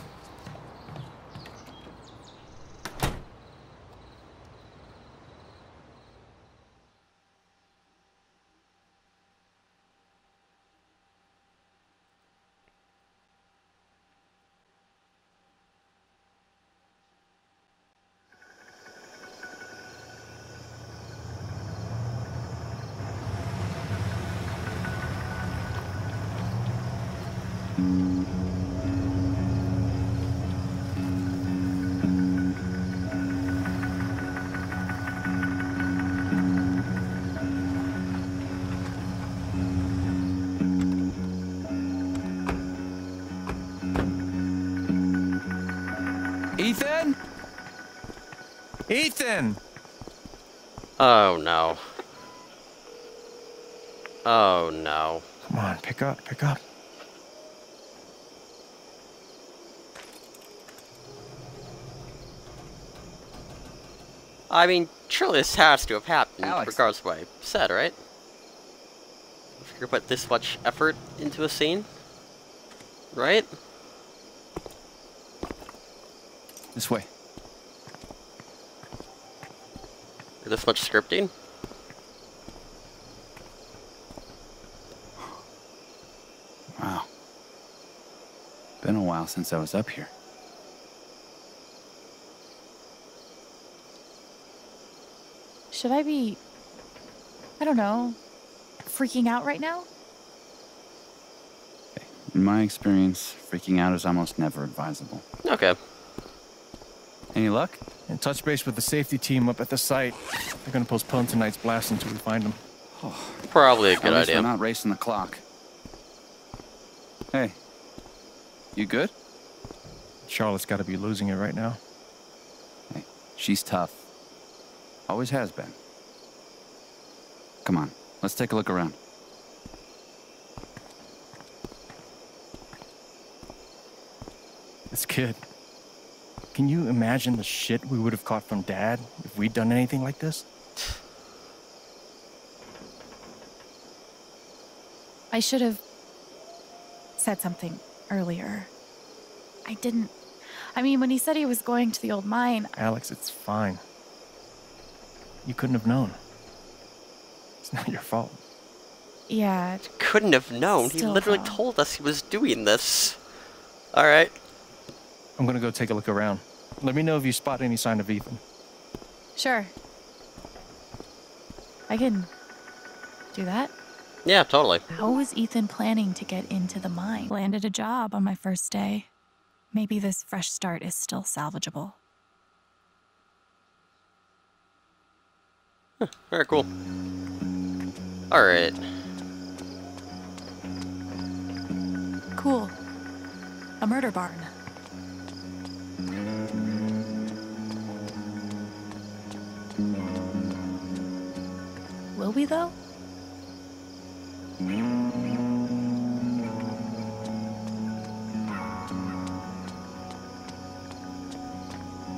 Ethan? Ethan! Oh, no. Oh, no. Come on, pick up. I mean, surely this has to have happened, Alex. Regardless of what I said, right? If you could put this much effort into a scene, right? This way. Or this much scripting? Wow. Been a while since I was up here. Should I be, I don't know, freaking out right now? In my experience, freaking out is almost never advisable. Okay. Any luck? And touch base with the safety team up at the site. They're gonna postpone tonight's blast until we find them. Oh, probably a good idea. At least we're not racing the clock. Hey, you good? Charlotte's gotta be losing it right now. Hey, she's tough. Always has been. Come on, let's take a look around. This kid. Can you imagine the shit we would have caught from Dad if we'd done anything like this? I should have said something earlier. I didn't. I mean, when he said he was going to the old mine... Alex, it's fine. You couldn't have known. It's not your fault. Yeah. Couldn't have known. He literally told us he was doing this. All right. I'm gonna go take a look around. Let me know if you spot any sign of Ethan. Sure. I can do that? Yeah, totally. How was Ethan planning to get into the mine? Landed a job on my first day. Maybe this fresh start is still salvageable. Huh, very cool. All right. Cool. A murder barn. Will we, though?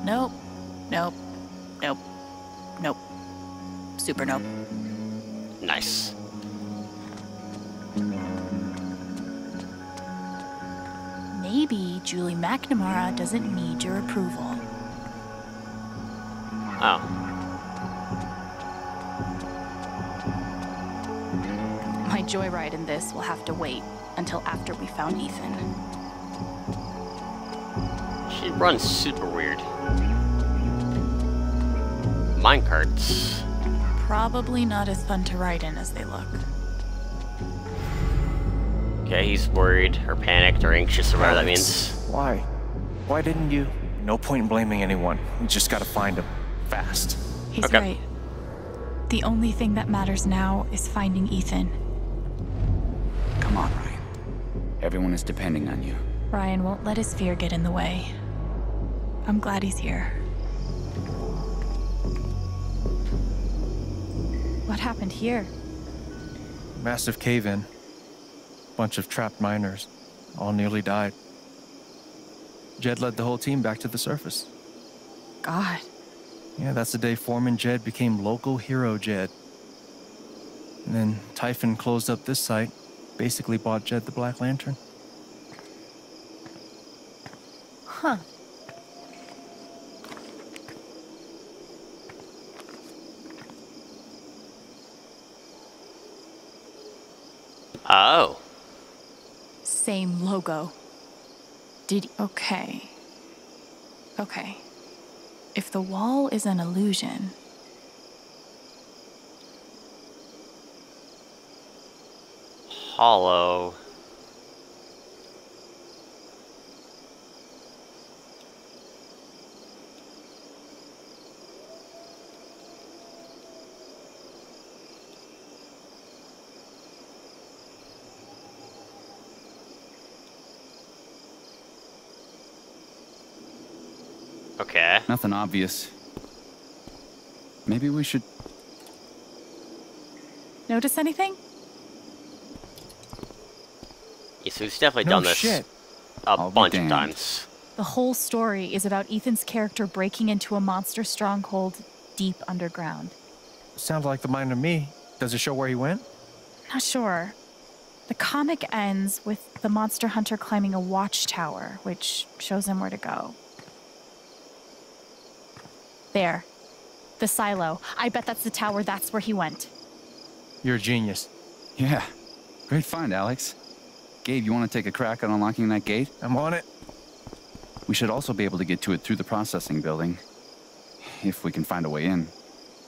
Nope. Nope. Nope. Nope. Super nope. Nice. Maybe Julie McNamara doesn't need your approval. Oh. My joyride in this will have to wait until after we found Ethan. She runs super weird. Minecarts. Probably not as fun to ride in as they look. Okay, he's worried or panicked or anxious or whatever that means. Why? Why didn't you? No point in blaming anyone. We just gotta find him. Fast. He's okay. Right. The only thing that matters now is finding Ethan. Come on, Ryan. Everyone is depending on you. Ryan won't let his fear get in the way. I'm glad he's here. What happened here? Massive cave-in. Bunch of trapped miners. All nearly died. Jed led the whole team back to the surface. God. Yeah, that's the day Foreman Jed became local hero Jed. And then Typhon closed up this site, basically bought Jed the Black Lantern. Huh. Oh. Same logo. Okay. Okay. If the wall is an illusion... Hollow. Okay. Nothing obvious. Maybe we should... Notice anything? Yeah, so he's definitely done this a bunch of times. The whole story is about Ethan's character breaking into a monster stronghold deep underground. Sounds like the mine to me. Does it show where he went? Not sure. The comic ends with the monster hunter climbing a watchtower, which shows him where to go. There. The silo. I bet that's the tower. That's where he went. You're a genius. Yeah. Great find, Alex. Gabe, you want to take a crack at unlocking that gate? I'm on it. We should also be able to get to it through the processing building, if we can find a way in.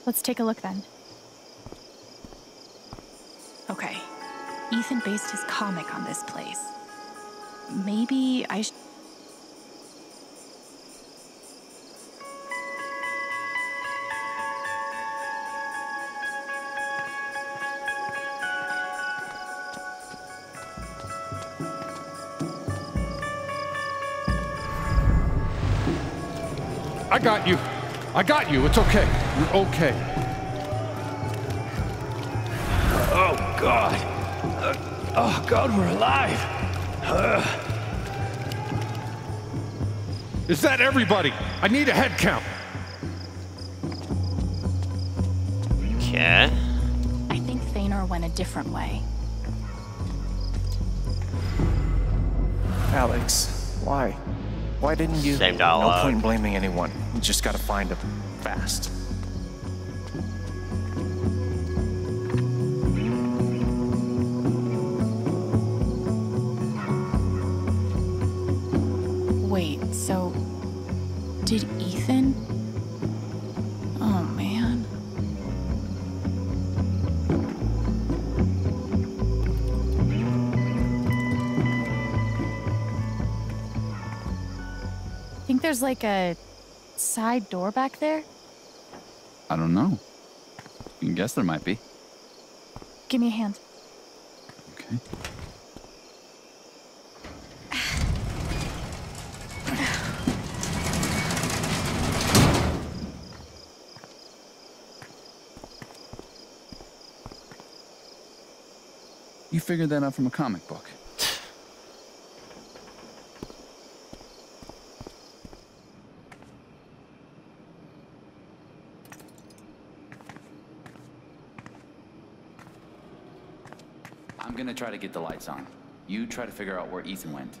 Let's take a look then. Okay. Ethan based his comic on this place. Maybe I should... I got you. I got you. It's okay. You're okay. Oh, God. Oh, God, we're alive. Is that everybody? I need a head count. Okay. I think Thanor went a different way. Alex, why? Why didn't you? Same dialogue. No point in blaming anyone. You just gotta find them fast. Wait, so did Ethan? Oh man. Think there's like a side door back there? I don't know. You can guess there might be. Give me a hand. Okay. You figured that out from a comic book. I'm gonna try to get the lights on. You try to figure out where Ethan went.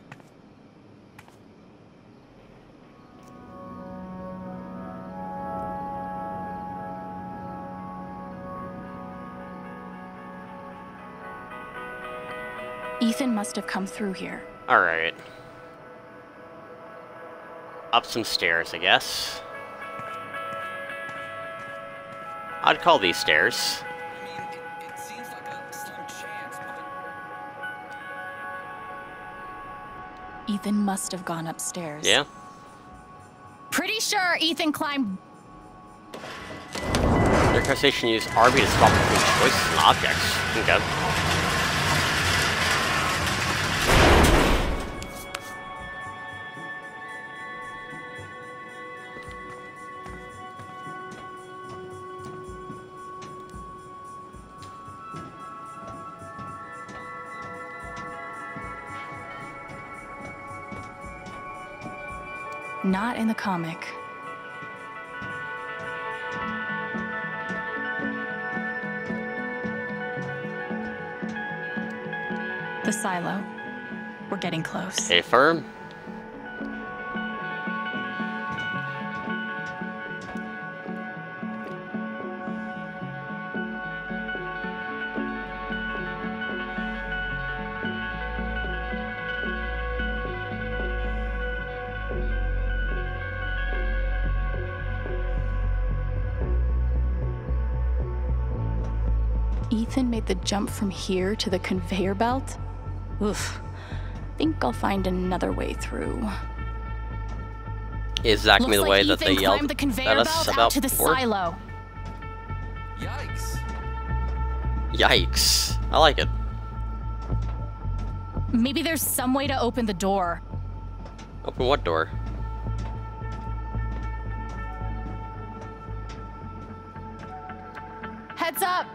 Ethan must have come through here. Alright. Up some stairs, I guess. I'd call these stairs. Ethan must have gone upstairs. Yeah. Pretty sure Ethan climbed... Their conversation used RB to swap between choices and objects. Okay. Not in the comic. The silo. We're getting close. Stay firm. Ethan made the jump from here to the conveyor belt? Oof. Think I'll find another way through. Is that gonna be the way that they yelled at us about before? Yikes. Yikes. I like it. Maybe there's some way to open the door. Open what door? Heads up!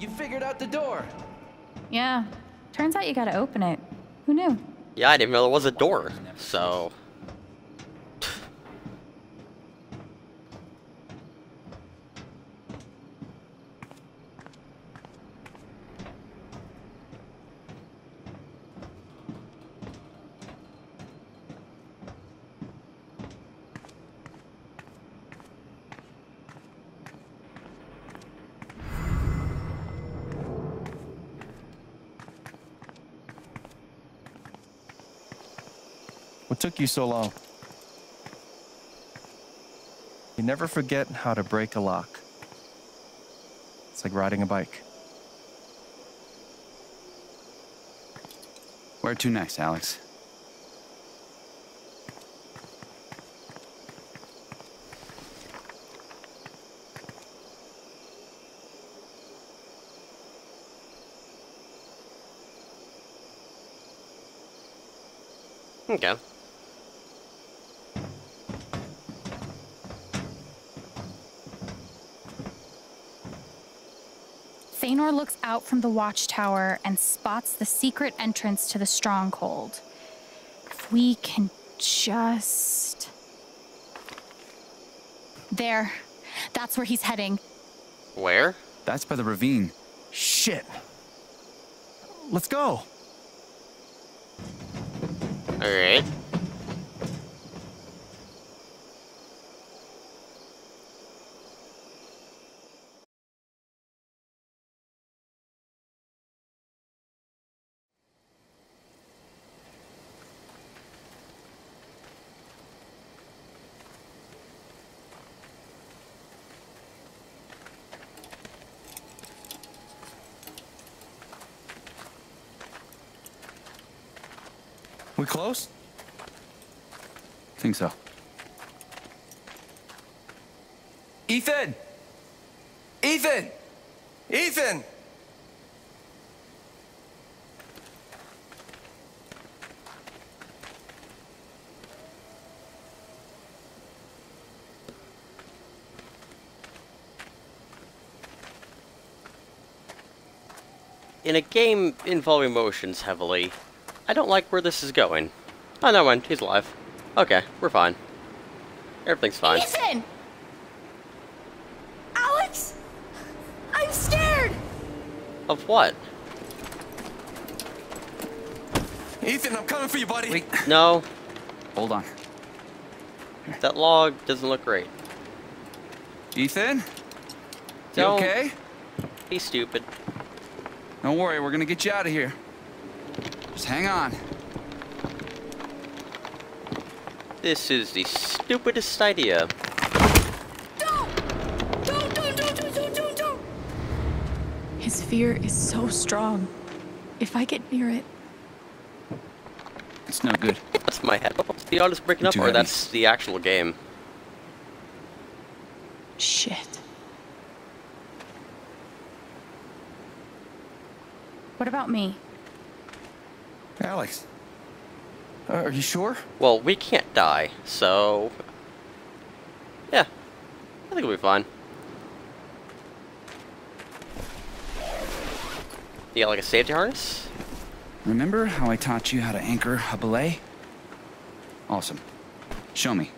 You figured out the door. Yeah, Turns out you gotta open it. Who knew? Yeah, I didn't know there was a door, so... What took you so long? You never forget how to break a lock. It's like riding a bike. Where to next, Alex? Okay. Thanor looks out from the watchtower and spots the secret entrance to the stronghold. If we can just... There. That's where he's heading. Where? That's by the ravine. Shit. Let's go. Alright. We close? Think so. Ethan! Ethan! Ethan! In a game involving motions heavily, I don't like where this is going. Oh, never mind. He's alive. Okay, we're fine. Everything's fine. Ethan! Alex! I'm scared! Of what? Ethan, I'm coming for you, buddy! Wait. No. Hold on. That log doesn't look great. Ethan? You okay? He's stupid. Don't worry, we're gonna get you out of here. Just hang on. This is the stupidest idea. Don't! His fear is so strong. If I get near it... It's no good. That's my head. Is the audio breaking up, or heavy? That's the actual game? Shit. What about me? Alex, are you sure? Well, we can't die, so... Yeah, I think we'll be fine. You got like a safety harness? Remember how I taught you how to anchor a belay? Awesome. Show me.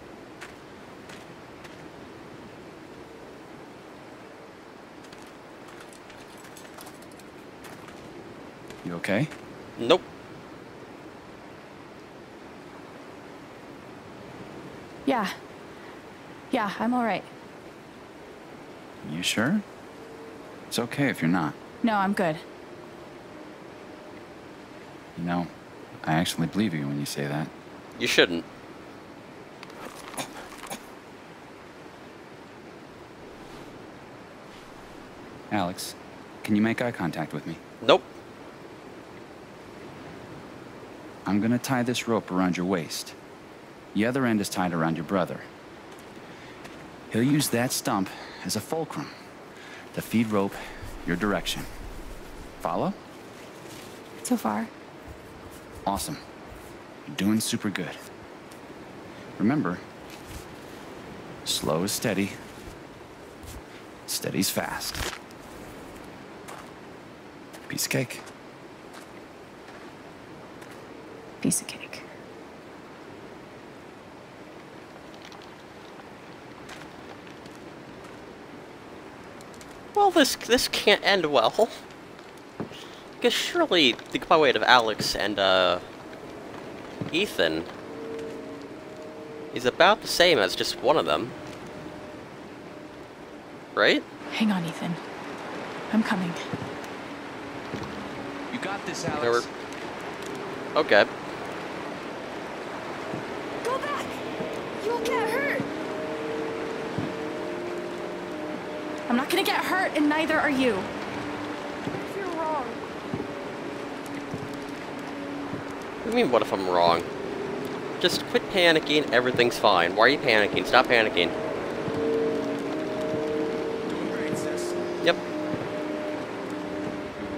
You okay? Nope. Yeah, I'm all right. You sure? It's okay if you're not. No, I'm good. You know, I actually believe you when you say that. You shouldn't. Alex, can you make eye contact with me? Nope. I'm gonna tie this rope around your waist. The other end is tied around your brother. He'll use that stump as a fulcrum to feed rope your direction. Follow? So far. Awesome. You're doing super good. Remember, slow is steady. Steady's fast. Piece of cake. piece of cake. Well, this can't end well. Because surely the goodbye of Alex and Ethan is about the same as just one of them, right? Hang on, Ethan. I'm coming. You got this, Alex. Okay. Go back. You'll get hurt. I'm not gonna get hurt, and neither are you. What if you're wrong? What do you mean, what if I'm wrong? Just quit panicking. Everything's fine. Why are you panicking? Stop panicking. Doing great, sis. Yep.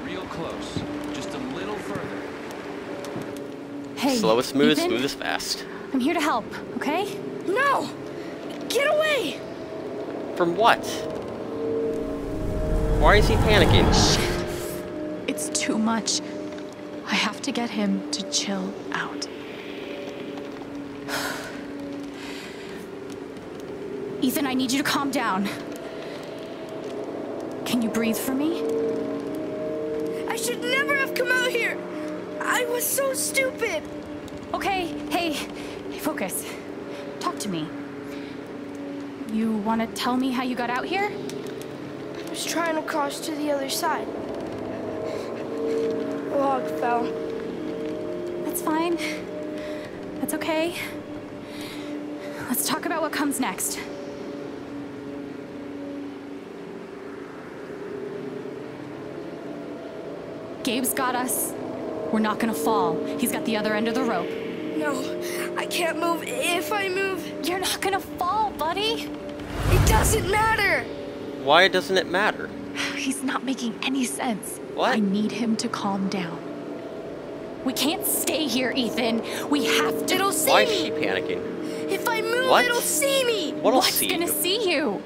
Real close. Just a little further. Hey, slow as smooth, Ethan? Smooth as fast. I'm here to help, okay? No! Get away! From what? Why is he panicking? Shit. It's too much. I have to get him to chill out. Ethan, I need you to calm down. Can you breathe for me? I should never have come out here. I was so stupid. Okay, hey, focus. Talk to me. You want to tell me how you got out here? I was trying to cross to the other side. The log fell. That's fine. That's okay. Let's talk about what comes next. Gabe's got us. We're not gonna fall. He's got the other end of the rope. No, I can't move. If I move... You're not gonna fall, buddy. It doesn't matter. Why doesn't it matter? He's not making any sense. What? I need him to calm down. We can't stay here, Ethan. We have to. It'll see me. Why is she panicking? If I move, what? It'll see me. What'll see you? What's gonna see you?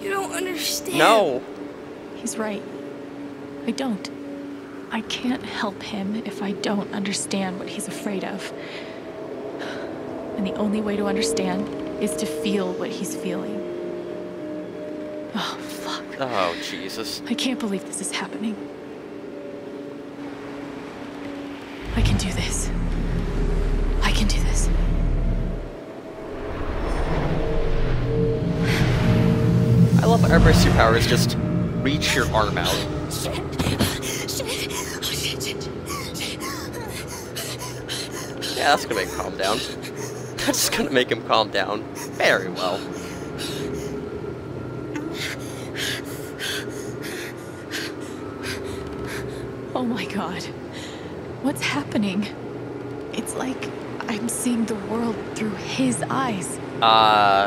You don't understand. No. He's right. I don't. I can't help him if I don't understand what he's afraid of. And the only way to understand is to feel what he's feeling. Oh, fuck. Oh, Jesus. I can't believe this is happening. I can do this. I can do this. I love how every superpower is just reach your arm out. Shit. Shit. Oh, shit, shit. Shit. Yeah, that's gonna make him calm down. That's just gonna make him calm down. Very well. Oh my god. What's happening? It's like I'm seeing the world through his eyes. Not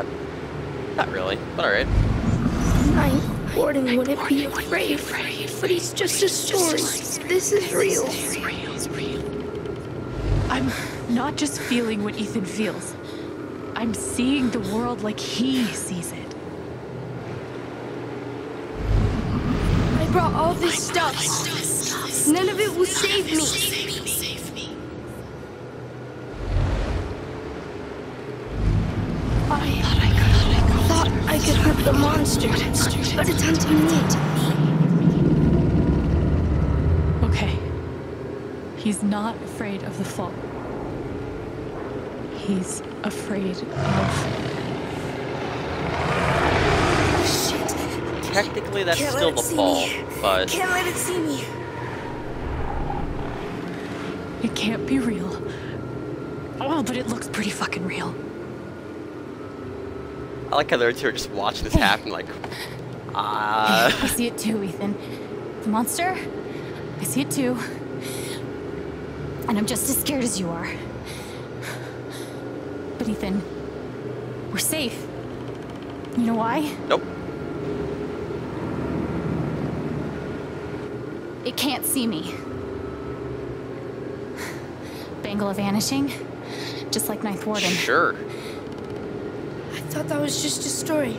really, but alright. Ninth Warden wouldn't be afraid, but he's just a story. This is real. I'm not just feeling what Ethan feels. I'm seeing the world like he sees it. Brought all this stuff. None of it will save me. I thought I could hurt the monster, but it's hunting me. Okay. He's not afraid of the fall. He's afraid of... Technically, that's still the fall, but... Can't let it see me. It can't be real. Oh, but it looks pretty fucking real. I like how they're just watching this happen, like... I see it too, Ethan. The monster? I see it too. And I'm just as scared as you are. But Ethan, we're safe. You know why? Nope. It can't see me. Bangle of Vanishing, just like Ninth Warden. Sure. I thought that was just a story.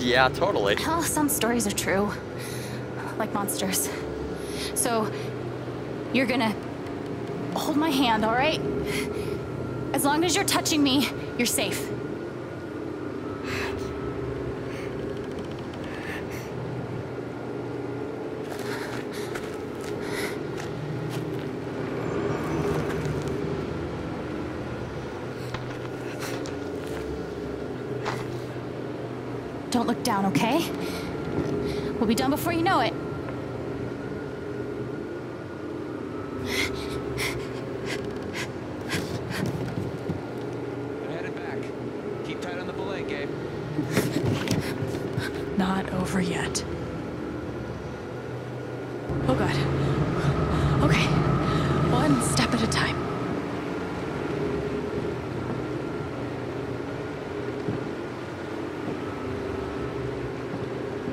Yeah, totally. Well, some stories are true, like monsters. So, you're gonna hold my hand, all right? As long as you're touching me, you're safe. Don't look down, okay? We'll be done before you know it. Yet. Oh God. Okay. One step at a time.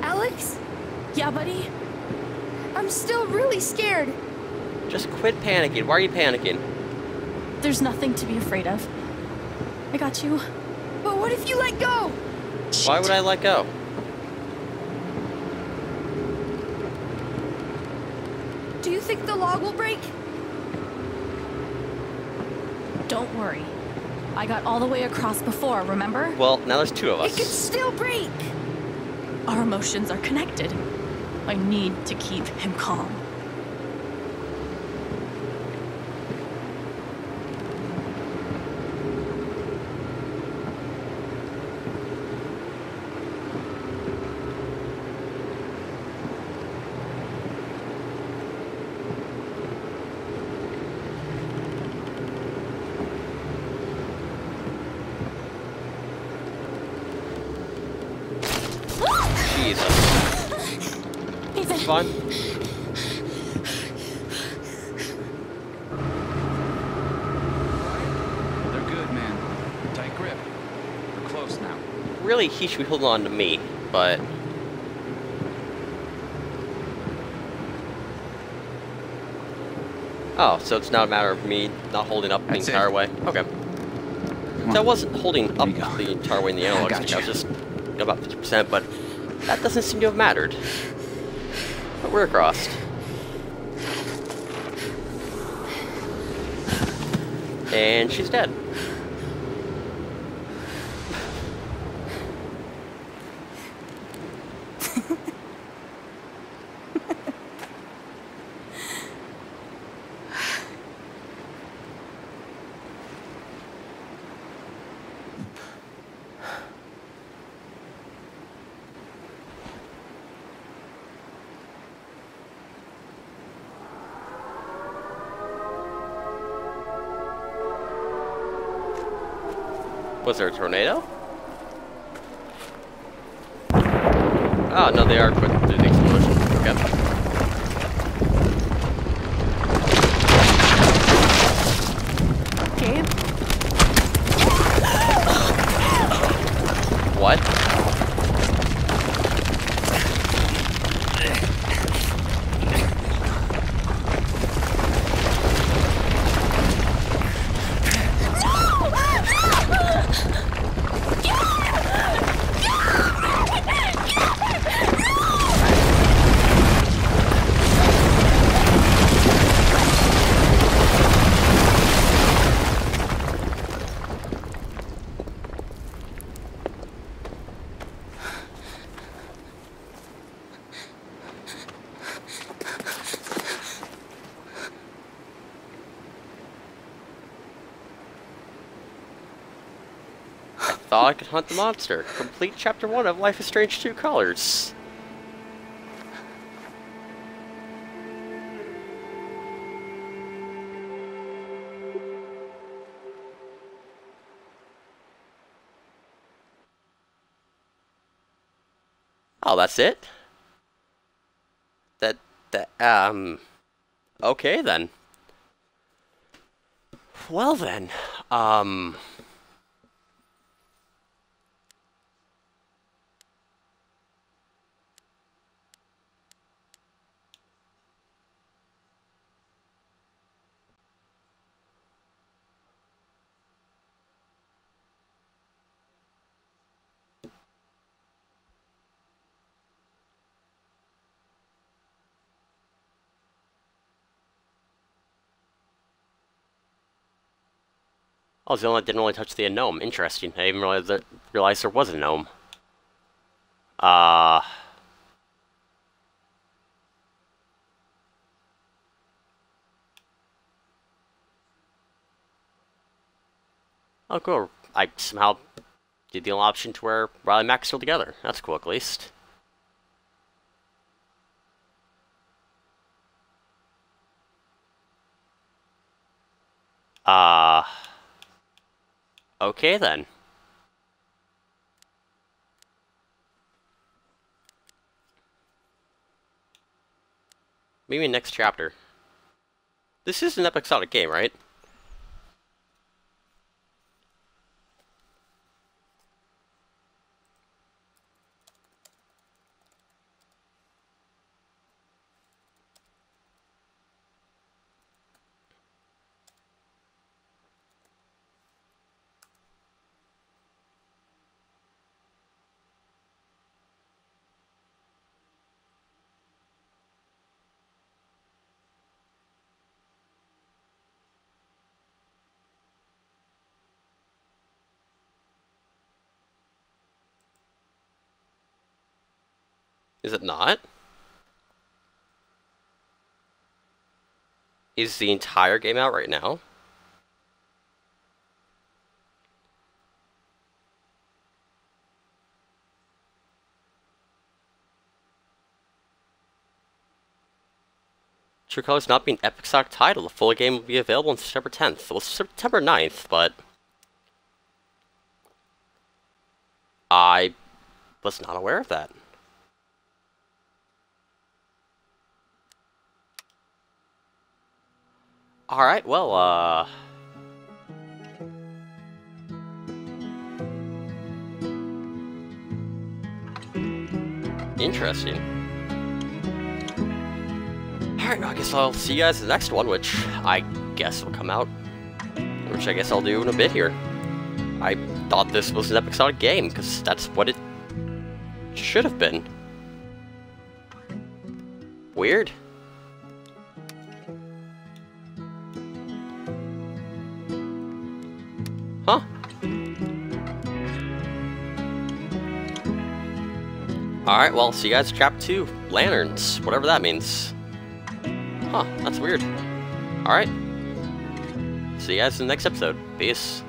Alex? Yeah, buddy? I'm still really scared. Just quit panicking. Why are you panicking? There's nothing to be afraid of. I got you. But what if you let go? Shit. Why would I let go? Think the log will break? Don't worry. I got all the way across before, remember? Well, now there's two of us. It could still break! Our emotions are connected. I need to keep him calm. He should be holding on to me, but oh, so it's not a matter of me not holding up the entire way. Okay. So I wasn't holding up the entire way in the analog stick. I was just about 50%, but that doesn't seem to have mattered. But we're across. And she's dead. Was there a tornado? Oh, no, they are quick through the explosion. Okay. Gabe? What? I could hunt the monster. Complete chapter 1 of Life Is Strange: True Colors. Oh, that's it? Okay then. Well then, Oh, the only didn't really touch the gnome. Interesting. I even realized there was a gnome. Oh, cool. I somehow did the only option to where Riley and Mac are still together. That's cool, at least. Okay, then. Maybe next chapter. This is an episodic game, right? Is it not? Is the entire game out right now? True Colors not being an episodic title, the full game will be available on September 10th. Well, September 9th, but... I was not aware of that. Alright, well, interesting. Alright, I guess I'll see you guys in the next one, which I guess will come out. Which I guess I'll do in a bit here. I thought this was an episodic game, because that's what it should have been. Weird. Huh? Alright, well, see you guys in Chapter 2. Lanterns, whatever that means. Huh, that's weird. Alright. See you guys in the next episode. Peace.